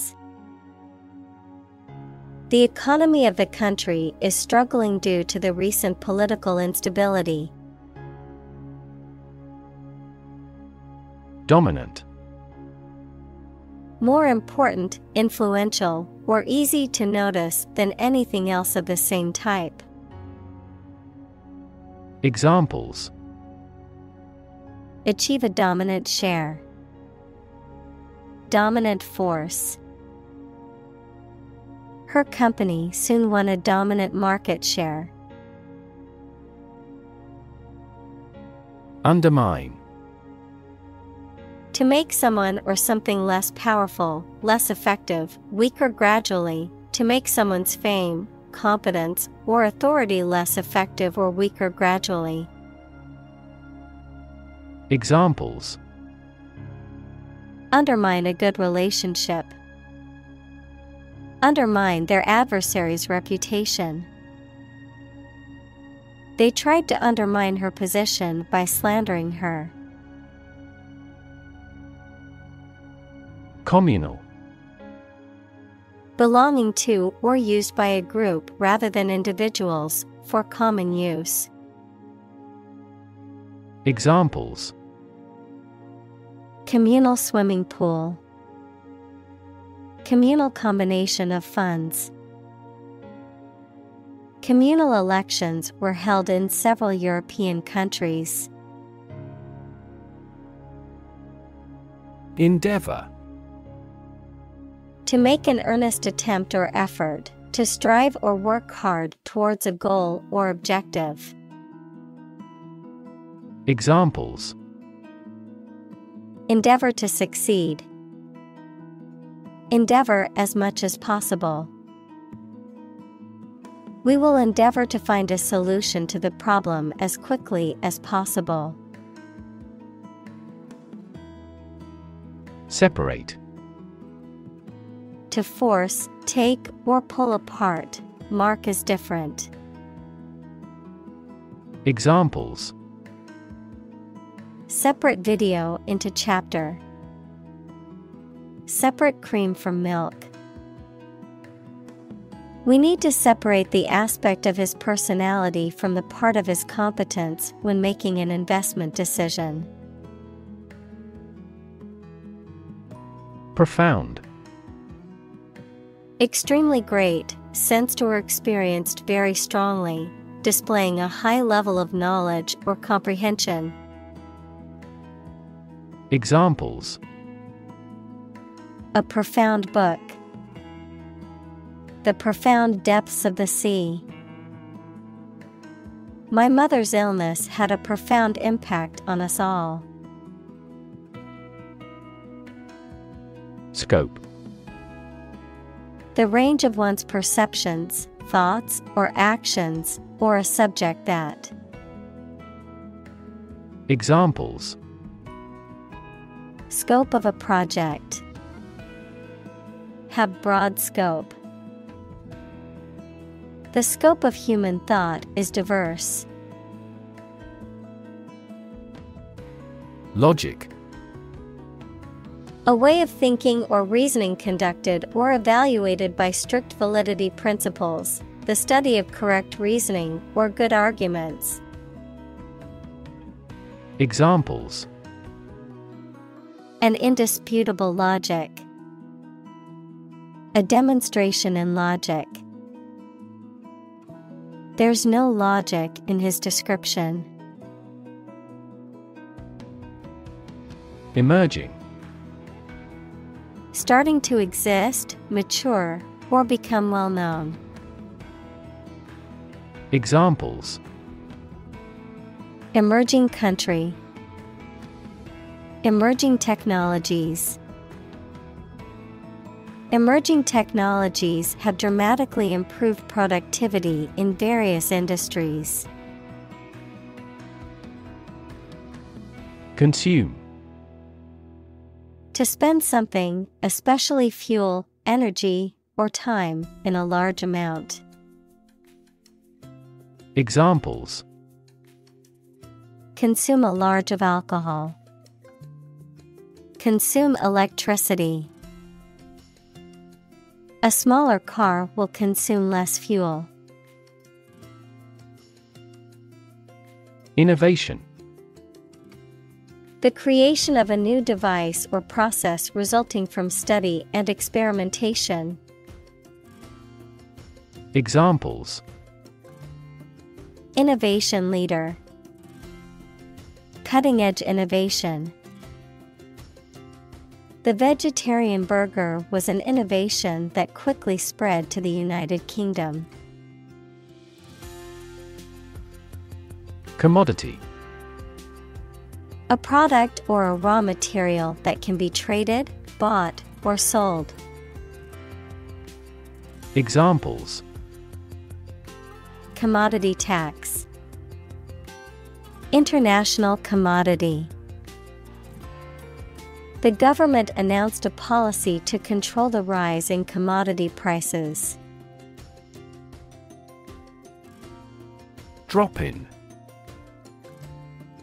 The economy of the country is struggling due to the recent political instability. Dominant. More important, influential, or easy to notice than anything else of the same type. Examples: Achieve a dominant share. Dominant force. Her company soon won a dominant market share. Undermine. To make someone or something less powerful, less effective, weaker gradually, to make someone's fame, competence, or authority less effective or weaker gradually. Examples: Undermine a good relationship. Undermine their adversary's reputation. They tried to undermine her position by slandering her. Communal. Belonging to or used by a group rather than individuals, for common use. Examples: communal swimming pool, communal combination of funds. Communal elections were held in several European countries. Endeavor. To make an earnest attempt or effort, to strive or work hard towards a goal or objective. Examples: endeavor to succeed. Endeavor as much as possible. We will endeavor to find a solution to the problem as quickly as possible. Separate. To force, take, or pull apart, mark as different. Examples: separate video into chapter. Separate cream from milk. We need to separate the aspect of his personality from the part of his competence when making an investment decision. Profound. Extremely great, sensed or experienced very strongly, displaying a high level of knowledge or comprehension. Examples: a profound book. The profound depths of the sea. My mother's illness had a profound impact on us all. Scope. The range of one's perceptions, thoughts, or actions, or a subject that. Examples: scope of a project. Have broad scope. The scope of human thought is diverse. Logic. A way of thinking or reasoning conducted or evaluated by strict validity principles, the study of correct reasoning or good arguments. Examples: an indisputable logic. A demonstration in logic. There's no logic in his description. Emerging. Starting to exist, mature, or become well known. Examples: emerging country. Emerging technologies. Emerging technologies have dramatically improved productivity in various industries. Consume. To spend something, especially fuel, energy, or time, in a large amount. Examples: consume a large of alcohol. Consume electricity. A smaller car will consume less fuel. Innovation. The creation of a new device or process resulting from study and experimentation. Examples: innovation leader. Cutting-edge innovation. The vegetarian burger was an innovation that quickly spread to the United Kingdom. Commodity. A product or a raw material that can be traded, bought, or sold. Examples: commodity tax. International commodity. The government announced a policy to control the rise in commodity prices. Drop-in.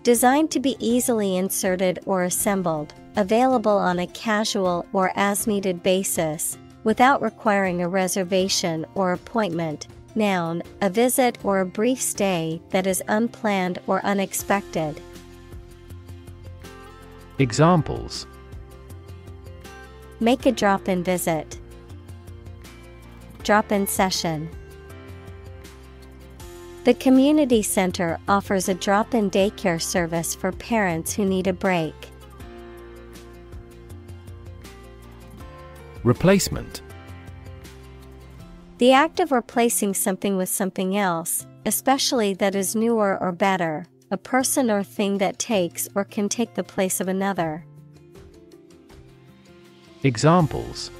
Designed to be easily inserted or assembled, available on a casual or as-needed basis, without requiring a reservation or appointment. Noun, a visit or a brief stay that is unplanned or unexpected. Examples: make a drop-in visit. Drop-in session. The community center offers a drop-in daycare service for parents who need a break. Replacement. The act of replacing something with something else, especially that is newer or better, a person or thing that takes or can take the place of another. Examples: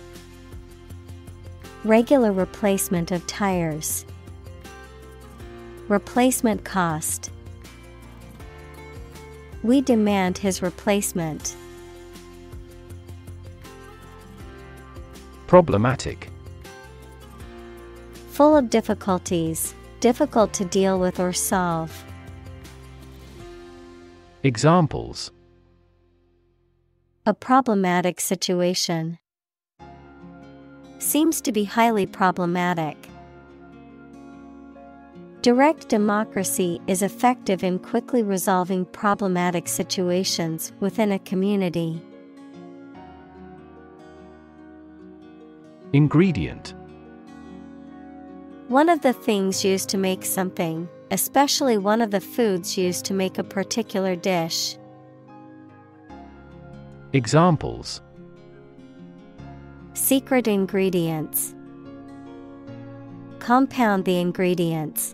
regular replacement of tires. Replacement cost. We demand his replacement. Problematic. Full of difficulties, difficult to deal with or solve. Examples: a problematic situation. Seems to be highly problematic. Direct democracy is effective in quickly resolving problematic situations within a community. Ingredient. One of the things used to make something, especially one of the foods used to make a particular dish. Examples: secret ingredients. Compound the ingredients.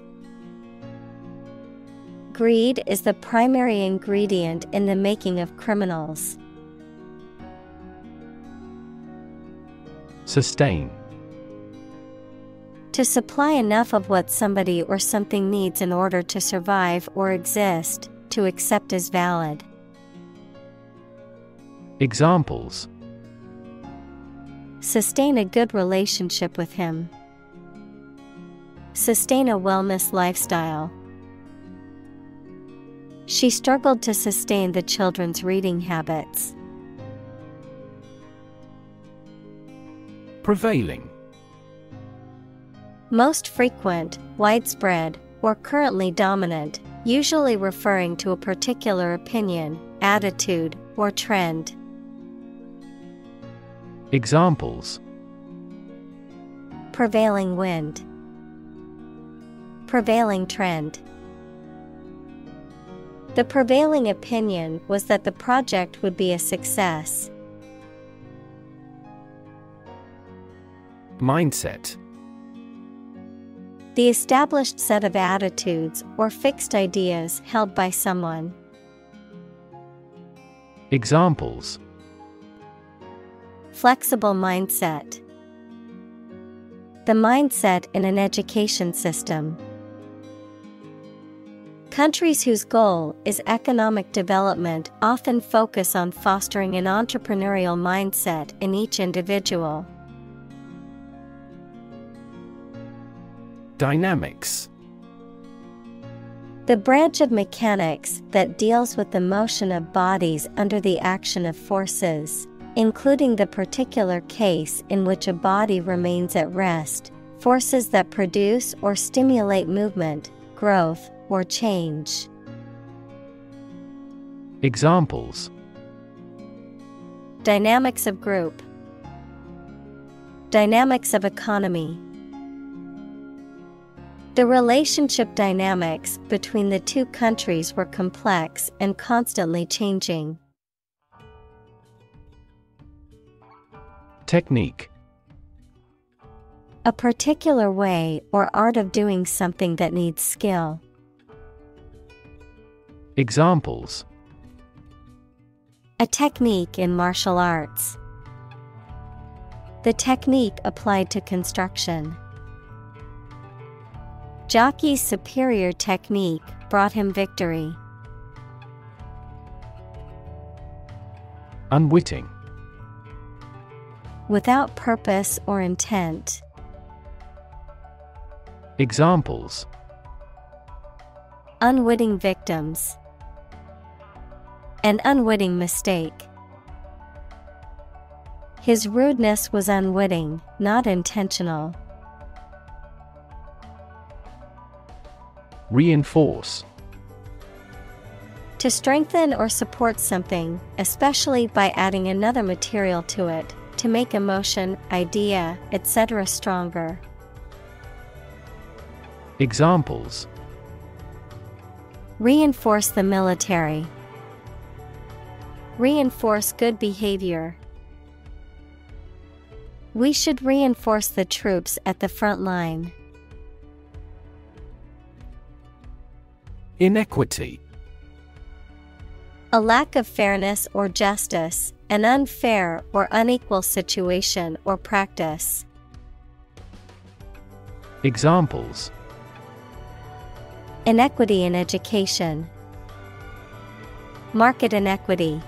Greed is the primary ingredient in the making of criminals. Sustain. To supply enough of what somebody or something needs in order to survive or exist, to accept as valid. Examples: sustain a good relationship with him. Sustain a wellness lifestyle. She struggled to sustain the children's reading habits. Prevailing. Most frequent, widespread, or currently dominant, usually referring to a particular opinion, attitude, or trend. Examples: prevailing wind. Prevailing trend. The prevailing opinion was that the project would be a success. Mindset. The established set of attitudes or fixed ideas held by someone. Examples: flexible mindset. The mindset in an education system. Countries whose goal is economic development often focus on fostering an entrepreneurial mindset in each individual. Dynamics. The branch of mechanics that deals with the motion of bodies under the action of forces, including the particular case in which a body remains at rest, forces that produce or stimulate movement, growth, or change. Examples: dynamics of group. Dynamics of economy. The relationship dynamics between the two countries were complex and constantly changing. Technique. A particular way or art of doing something that needs skill. Examples: a technique in martial arts. The technique applied to construction. Jockey's superior technique brought him victory. Unwitting. without purpose or intent. Examples: unwitting victims, an unwitting mistake. His rudeness was unwitting, not intentional. Reinforce. To strengthen or support something, especially by adding another material to it, to make a motion, idea, etc. stronger. Examples: reinforce the military. Reinforce good behavior. We should reinforce the troops at the front line. Inequity. A lack of fairness or justice, an unfair or unequal situation or practice. Examples: inequity in education, market inequity.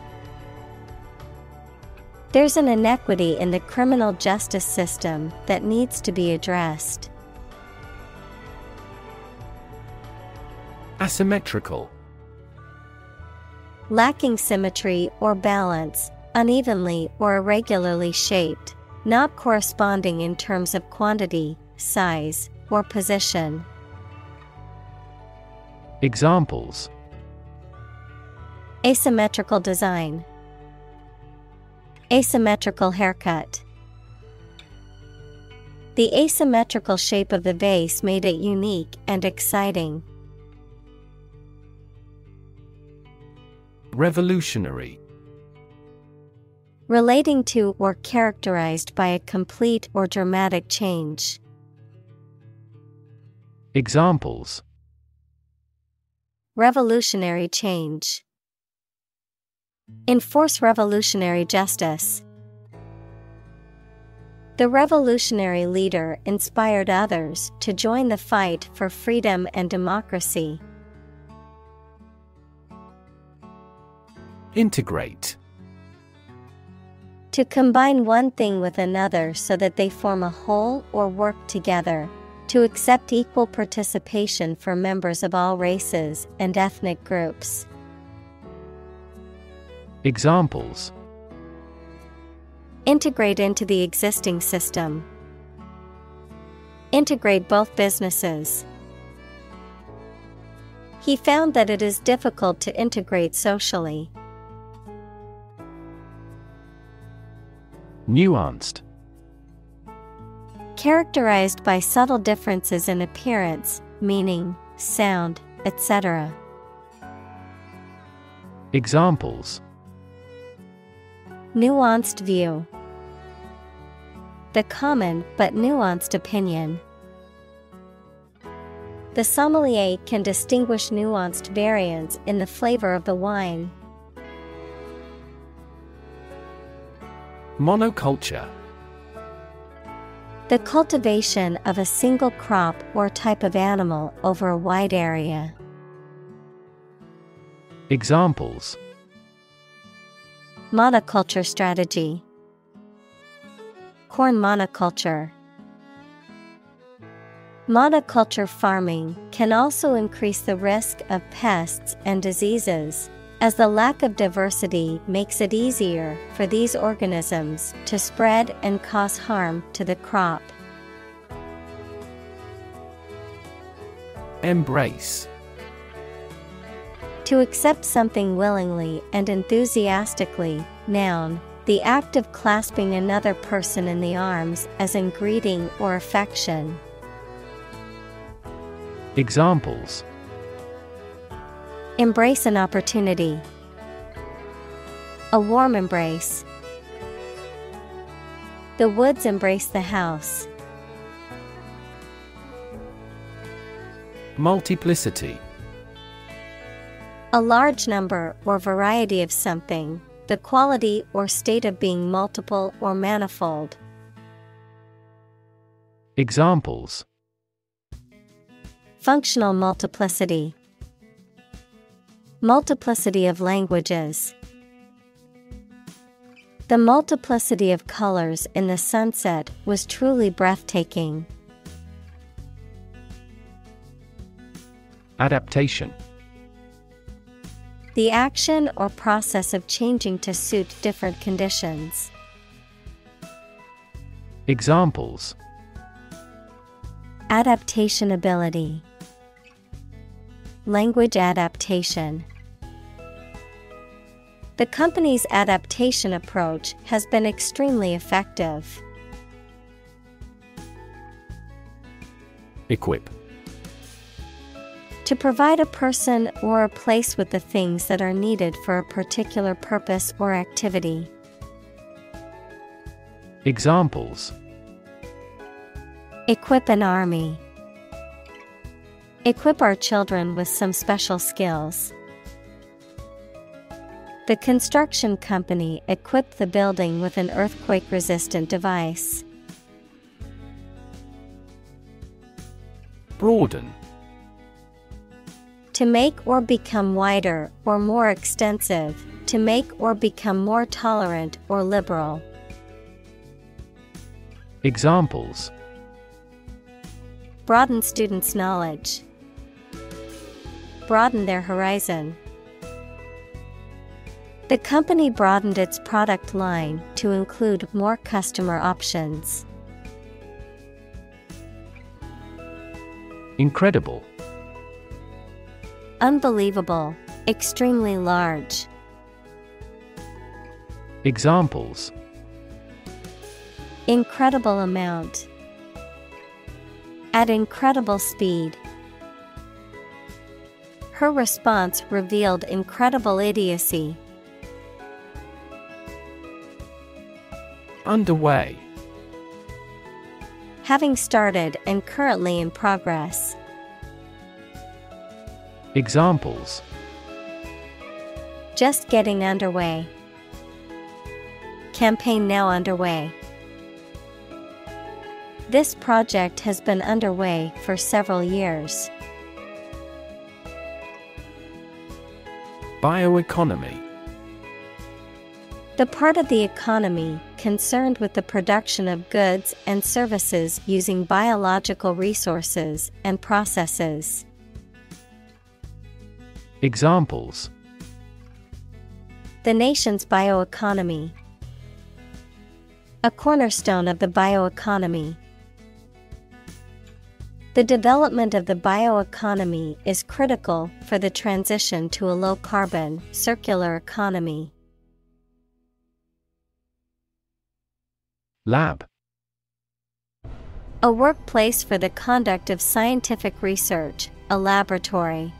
There's an inequity in the criminal justice system that needs to be addressed. Asymmetrical. Lacking symmetry or balance, unevenly or irregularly shaped, not corresponding in terms of quantity, size, or position. Examples: asymmetrical design, asymmetrical haircut. The asymmetrical shape of the vase made it unique and exciting. Revolutionary. Relating to or characterized by a complete or dramatic change. Examples: revolutionary change, enforce revolutionary justice. The revolutionary leader inspired others to join the fight for freedom and democracy. Integrate. To combine one thing with another so that they form a whole or work together. To accept equal participation for members of all races and ethnic groups. Examples: integrate into the existing system. Integrate both businesses. He found that it is difficult to integrate socially. Nuanced. Characterized by subtle differences in appearance, meaning, sound, etc. Examples: nuanced view, the common but nuanced opinion. The sommelier can distinguish nuanced variants in the flavor of the wine. Monoculture. The cultivation of a single crop or type of animal over a wide area. Examples: monoculture strategy, corn monoculture. Monoculture farming can also increase the risk of pests and diseases, as the lack of diversity makes it easier for these organisms to spread and cause harm to the crop. Embrace. To accept something willingly and enthusiastically, noun, the act of clasping another person in the arms as in greeting or affection. Examples: embrace an opportunity, a warm embrace. The woods embrace the house. Multiplicity. A large number or variety of something, the quality or state of being multiple or manifold. Examples: functional multiplicity, multiplicity of languages. The multiplicity of colors in the sunset was truly breathtaking. Adaptation. The action or process of changing to suit different conditions. Examples. Adaptation ability. Language adaptation. The company's adaptation approach has been extremely effective. Equip. To provide a person or a place with the things that are needed for a particular purpose or activity. Examples. Equip an army. Equip our children with some special skills. The construction company equipped the building with an earthquake-resistant device. Broaden. To make or become wider or more extensive, to make or become more tolerant or liberal. Examples. Broaden students' knowledge. Broaden their horizon. The company broadened its product line to include more customer options. Incredible. Unbelievable. Extremely large. Examples. Incredible amount. At incredible speed. Her response revealed incredible idiocy. Underway. Having started and currently in progress. Examples. Just getting underway. Campaign now underway. This project has been underway for several years. Bioeconomy. The part of the economy concerned with the production of goods and services using biological resources and processes. Examples. The nation's bioeconomy. A cornerstone of the bioeconomy. The development of the bioeconomy is critical for the transition to a low-carbon, circular economy. Lab. A workplace for the conduct of scientific research, a laboratory.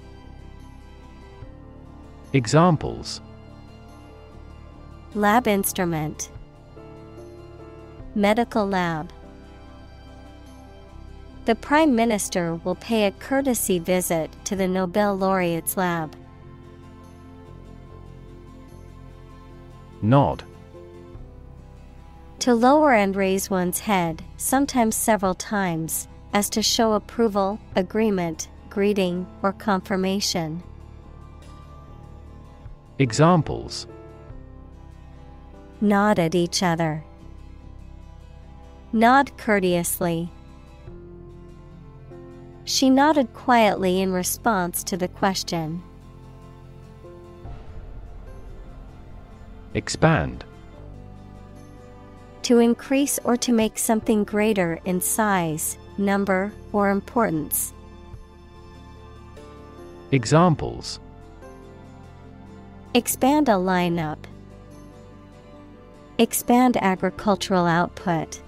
Examples. Lab instrument. Medical lab. The Prime Minister will pay a courtesy visit to the Nobel laureate's lab. Nod. To lower and raise one's head, sometimes several times, as to show approval, agreement, greeting, or confirmation. Examples. Nod at each other. Nod courteously. She nodded quietly in response to the question. Expand. To increase or to make something greater in size, number, or importance. Examples. Expand a lineup. Expand agricultural output.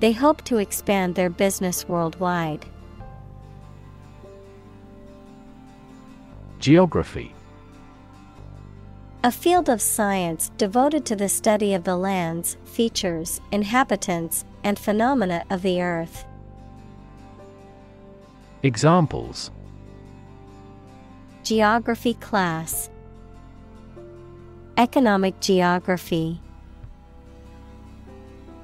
They hope to expand their business worldwide. Geography. A field of science devoted to the study of the lands, features, inhabitants, and phenomena of the earth. Examples. Geography class. Economic geography.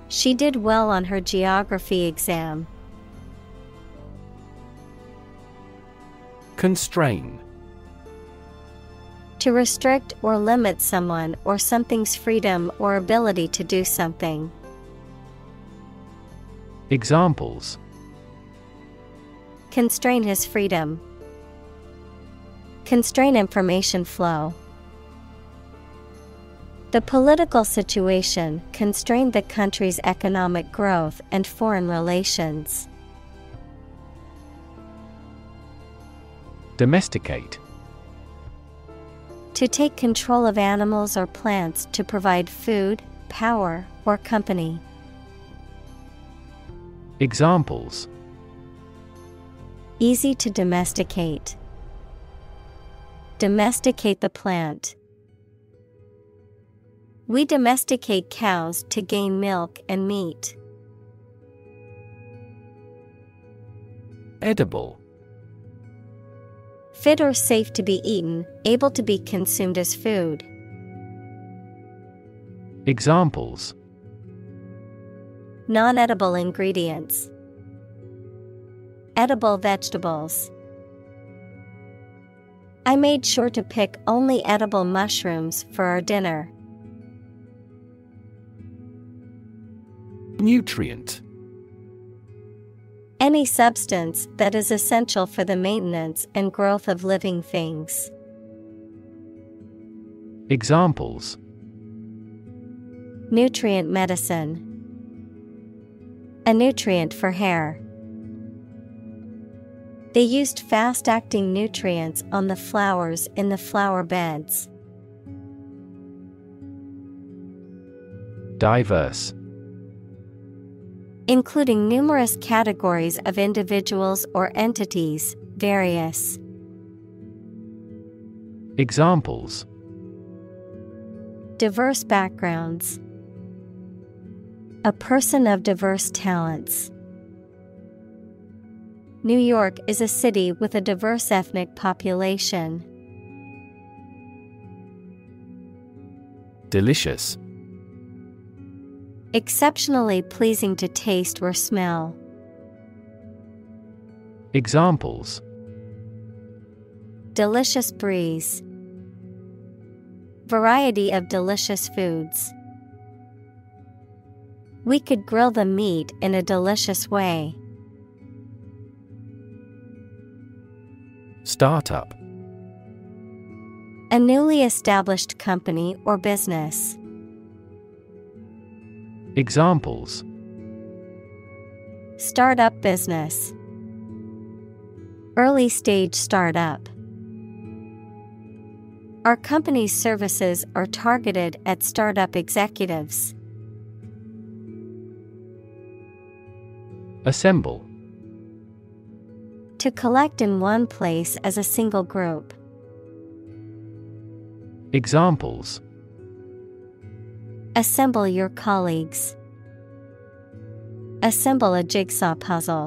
She did well on her geography exam. Constrain. To restrict or limit someone or something's freedom or ability to do something. Examples: constrain his freedom, constrain information flow. The political situation constrained the country's economic growth and foreign relations. Domesticate. To take control of animals or plants to provide food, power, or company. Examples: easy to domesticate. Domesticate the plant. We domesticate cows to gain milk and meat. Edible. Fit or safe to be eaten, able to be consumed as food. Examples: non-edible ingredients, edible vegetables. I made sure to pick only edible mushrooms for our dinner. Nutrient. Any substance that is essential for the maintenance and growth of living things. Examples: nutrient medicine, a nutrient for hair. They used fast-acting nutrients on the flowers in the flower beds. Diverse. Including numerous categories of individuals or entities, various. Examples: diverse backgrounds, a person of diverse talents. New York is a city with a diverse ethnic population. Delicious. Exceptionally pleasing to taste or smell. Examples: delicious breeze, variety of delicious foods. We could grill the meat in a delicious way. Startup. A newly established company or business. Examples: startup business, early stage startup. Our company's services are targeted at startup executives. Assemble. To collect in one place as a single group. Examples: assemble your colleagues, assemble a jigsaw puzzle.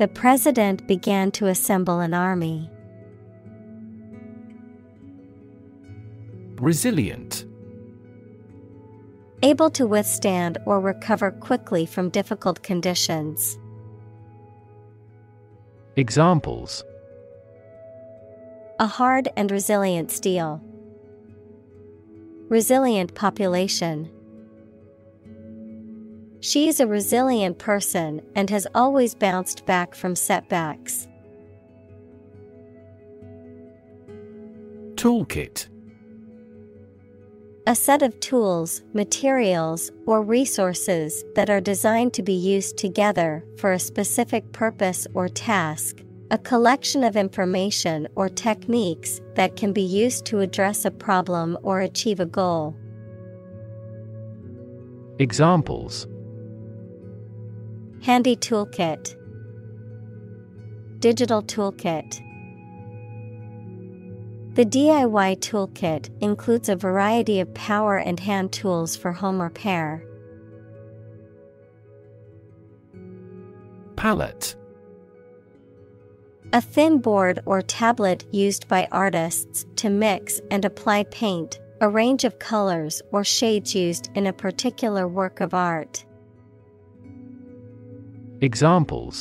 The president began to assemble an army. Resilient. Able to withstand or recover quickly from difficult conditions. Examples: a hard and resilient steel, resilient population. She is a resilient person and has always bounced back from setbacks. Toolkit. A set of tools, materials, or resources that are designed to be used together for a specific purpose or task. A collection of information or techniques that can be used to address a problem or achieve a goal. Examples: handy toolkit, digital toolkit. The DIY toolkit includes a variety of power and hand tools for home repair. Palette. A thin board or tablet used by artists to mix and apply paint, a range of colors or shades used in a particular work of art. Examples: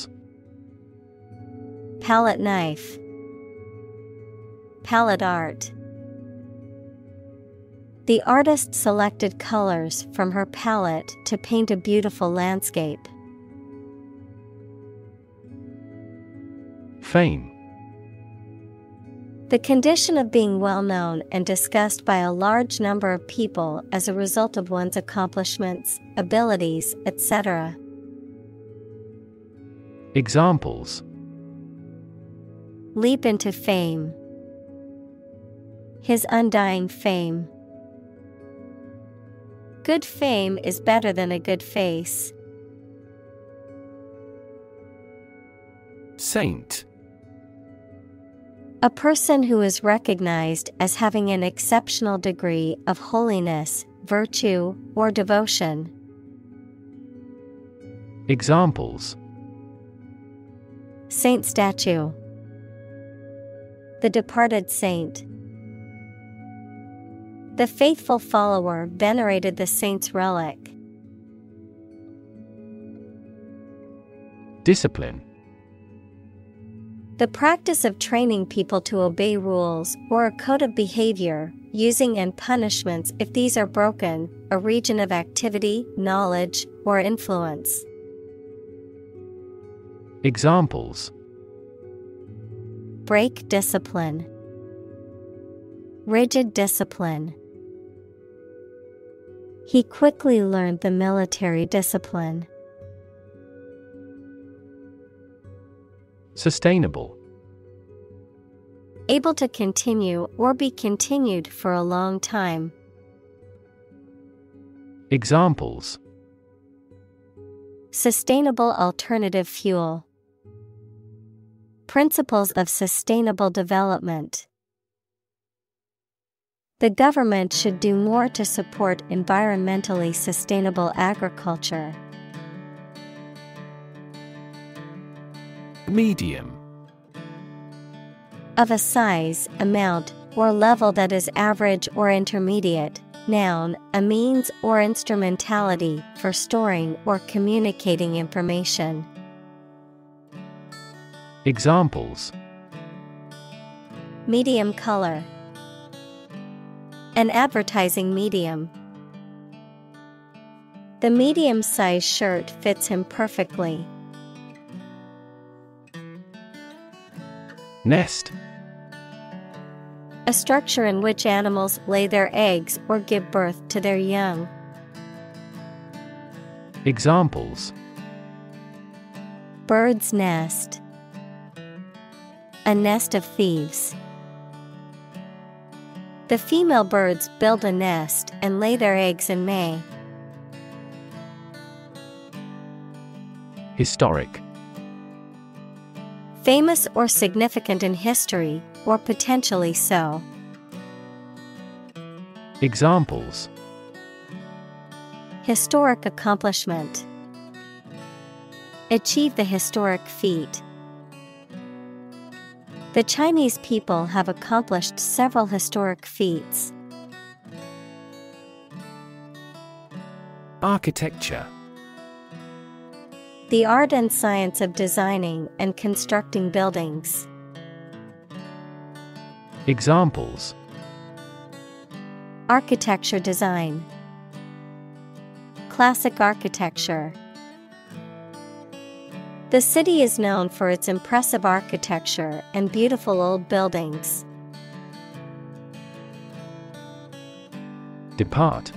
palette knife, Palette art. The artist selected colors from her palette to paint a beautiful landscape. Fame. The condition of being well known and discussed by a large number of people as a result of one's accomplishments, abilities, etc. Examples: leap into fame. His undying fame. Good fame is better than a good face. Saint. A person who is recognized as having an exceptional degree of holiness, virtue, or devotion. Examples: saint statue. The departed saint. The faithful follower venerated the saint's relic. Discipline. The practice of training people to obey rules or a code of behavior, using and punishments if these are broken, a region of activity, knowledge, or influence. Examples: break discipline. Rigid discipline. He quickly learned the military discipline. Sustainable. Able to continue or be continued for a long time. Examples: sustainable alternative fuel. Principles of sustainable development. The government should do more to support environmentally sustainable agriculture. Medium. Of a size, amount, or level that is average or intermediate. Noun, a means or instrumentality for storing or communicating information. Examples: medium color. An advertising medium. The medium-sized shirt fits him perfectly. Nest. A structure in which animals lay their eggs or give birth to their young. Examples: bird's nest. A nest of thieves. The female birds build a nest and lay their eggs in May. Historic. Famous or significant in history, or potentially so. Examples: historic accomplishment. Achieve the historic feat. The Chinese people have accomplished several historic feats. Architecture. The art and science of designing and constructing buildings. Examples: architecture design. Classic architecture. The city is known for its impressive architecture and beautiful old buildings. Depart.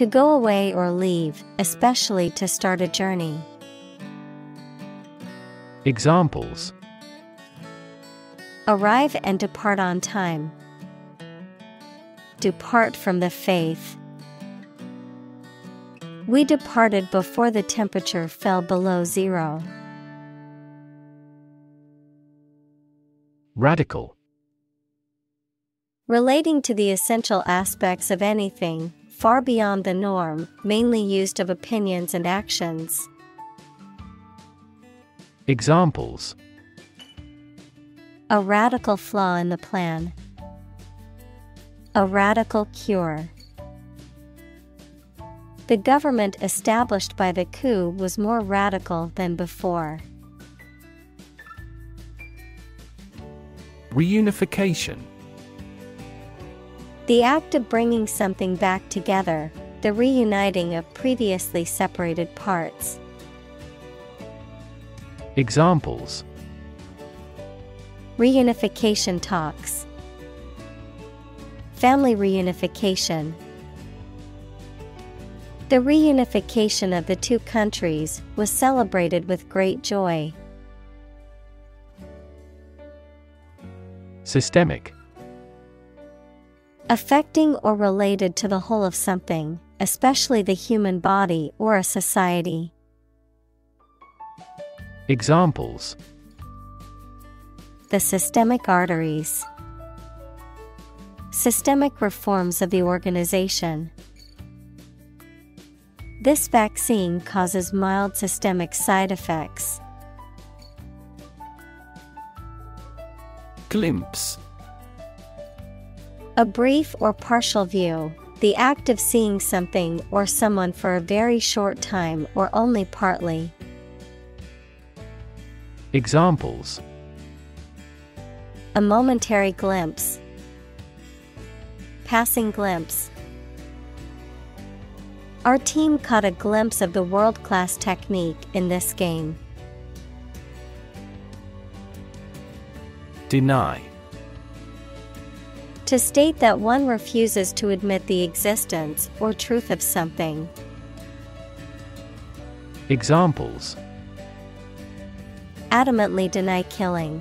To go away or leave, especially to start a journey. Examples: arrive and depart on time. Depart from the faith. We departed before the temperature fell below zero. Radical. Relating to the essential aspects of anything, far beyond the norm, mainly used of opinions and actions. Examples: a radical flaw in the plan. A radical cure. The government established by the coup was more radical than before. Reunification. The act of bringing something back together, the reuniting of previously separated parts. Examples: reunification talks, family reunification. The reunification of the two countries was celebrated with great joy. Systemic. Affecting or related to the whole of something, especially the human body or a society. Examples: the systemic arteries. Systemic reforms of the organization. This vaccine causes mild systemic side effects. Glimpse. A brief or partial view, the act of seeing something or someone for a very short time or only partly. Examples: a momentary glimpse, passing glimpse. Our team caught a glimpse of the world-class technique in this game. Deny. To state that one refuses to admit the existence or truth of something. Examples: adamantly deny killing.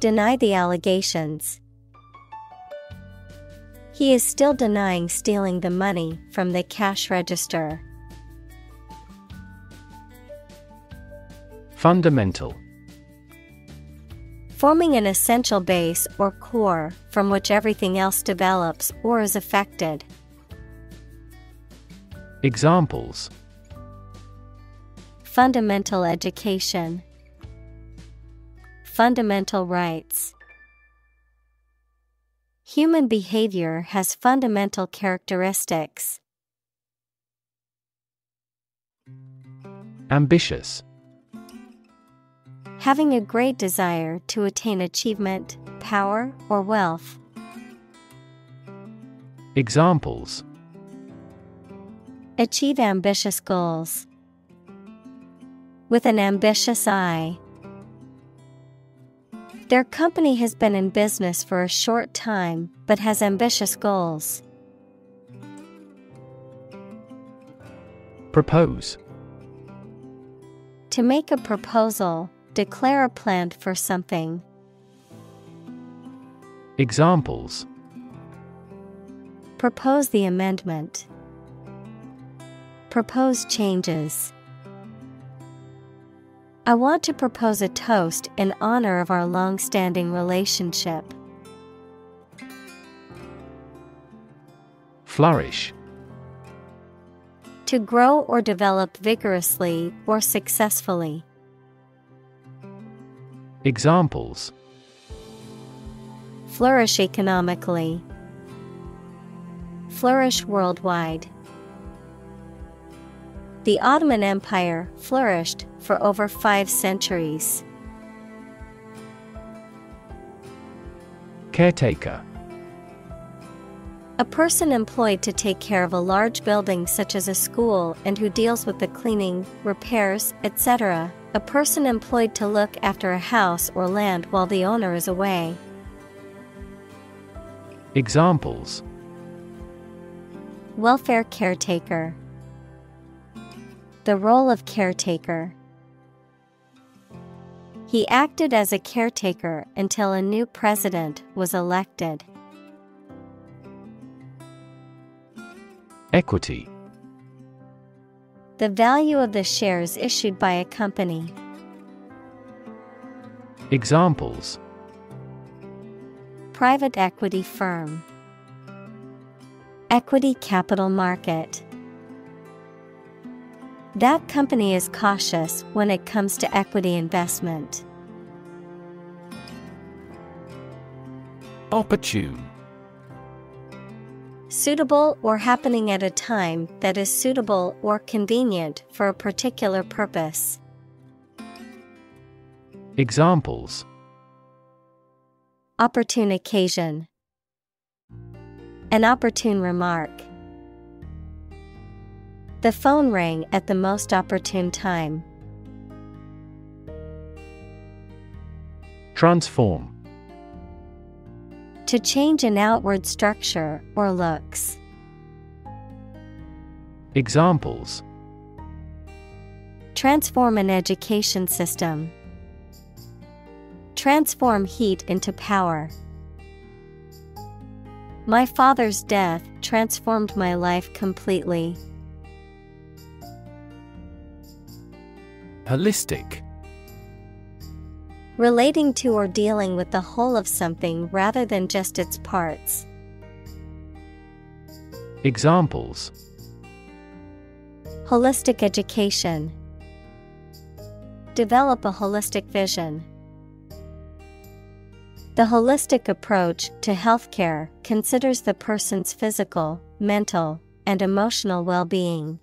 Deny the allegations. He is still denying stealing the money from the cash register. Fundamental. Forming an essential base or core from which everything else develops or is affected. Examples: fundamental education, fundamental rights. Human behavior has fundamental characteristics. Ambitious. Having a great desire to attain achievement, power, or wealth. Examples: achieve ambitious goals. With an ambitious eye. Their company has been in business for a short time, but has ambitious goals. Propose. To make a proposal, declare a plan for something. Examples: propose the amendment. Propose changes. I want to propose a toast in honor of our long-standing relationship. Flourish. To grow or develop vigorously or successfully. Examples: flourish economically. Flourish worldwide. The Ottoman Empire flourished for over 5 centuries. Caretaker. A person employed to take care of a large building such as a school and who deals with the cleaning, repairs, etc. A person employed to look after a house or land while the owner is away. Examples: welfare caretaker. The role of caretaker. He acted as a caretaker until a new president was elected. Equity. The value of the shares issued by a company. Examples: private equity firm. Equity capital market. That company is cautious when it comes to equity investment. Opportune. Suitable or happening at a time that is suitable or convenient for a particular purpose. Examples: Opportune occasion. An opportune remark. The phone rang at the most opportune time. Transform. To change an outward structure or looks. Examples. Transform an education system. Transform heat into power. My father's death transformed my life completely. Holistic. Relating to or dealing with the whole of something rather than just its parts. Examples. Holistic education. Develop a holistic vision. The holistic approach to healthcare considers the person's physical, mental, and emotional well-being.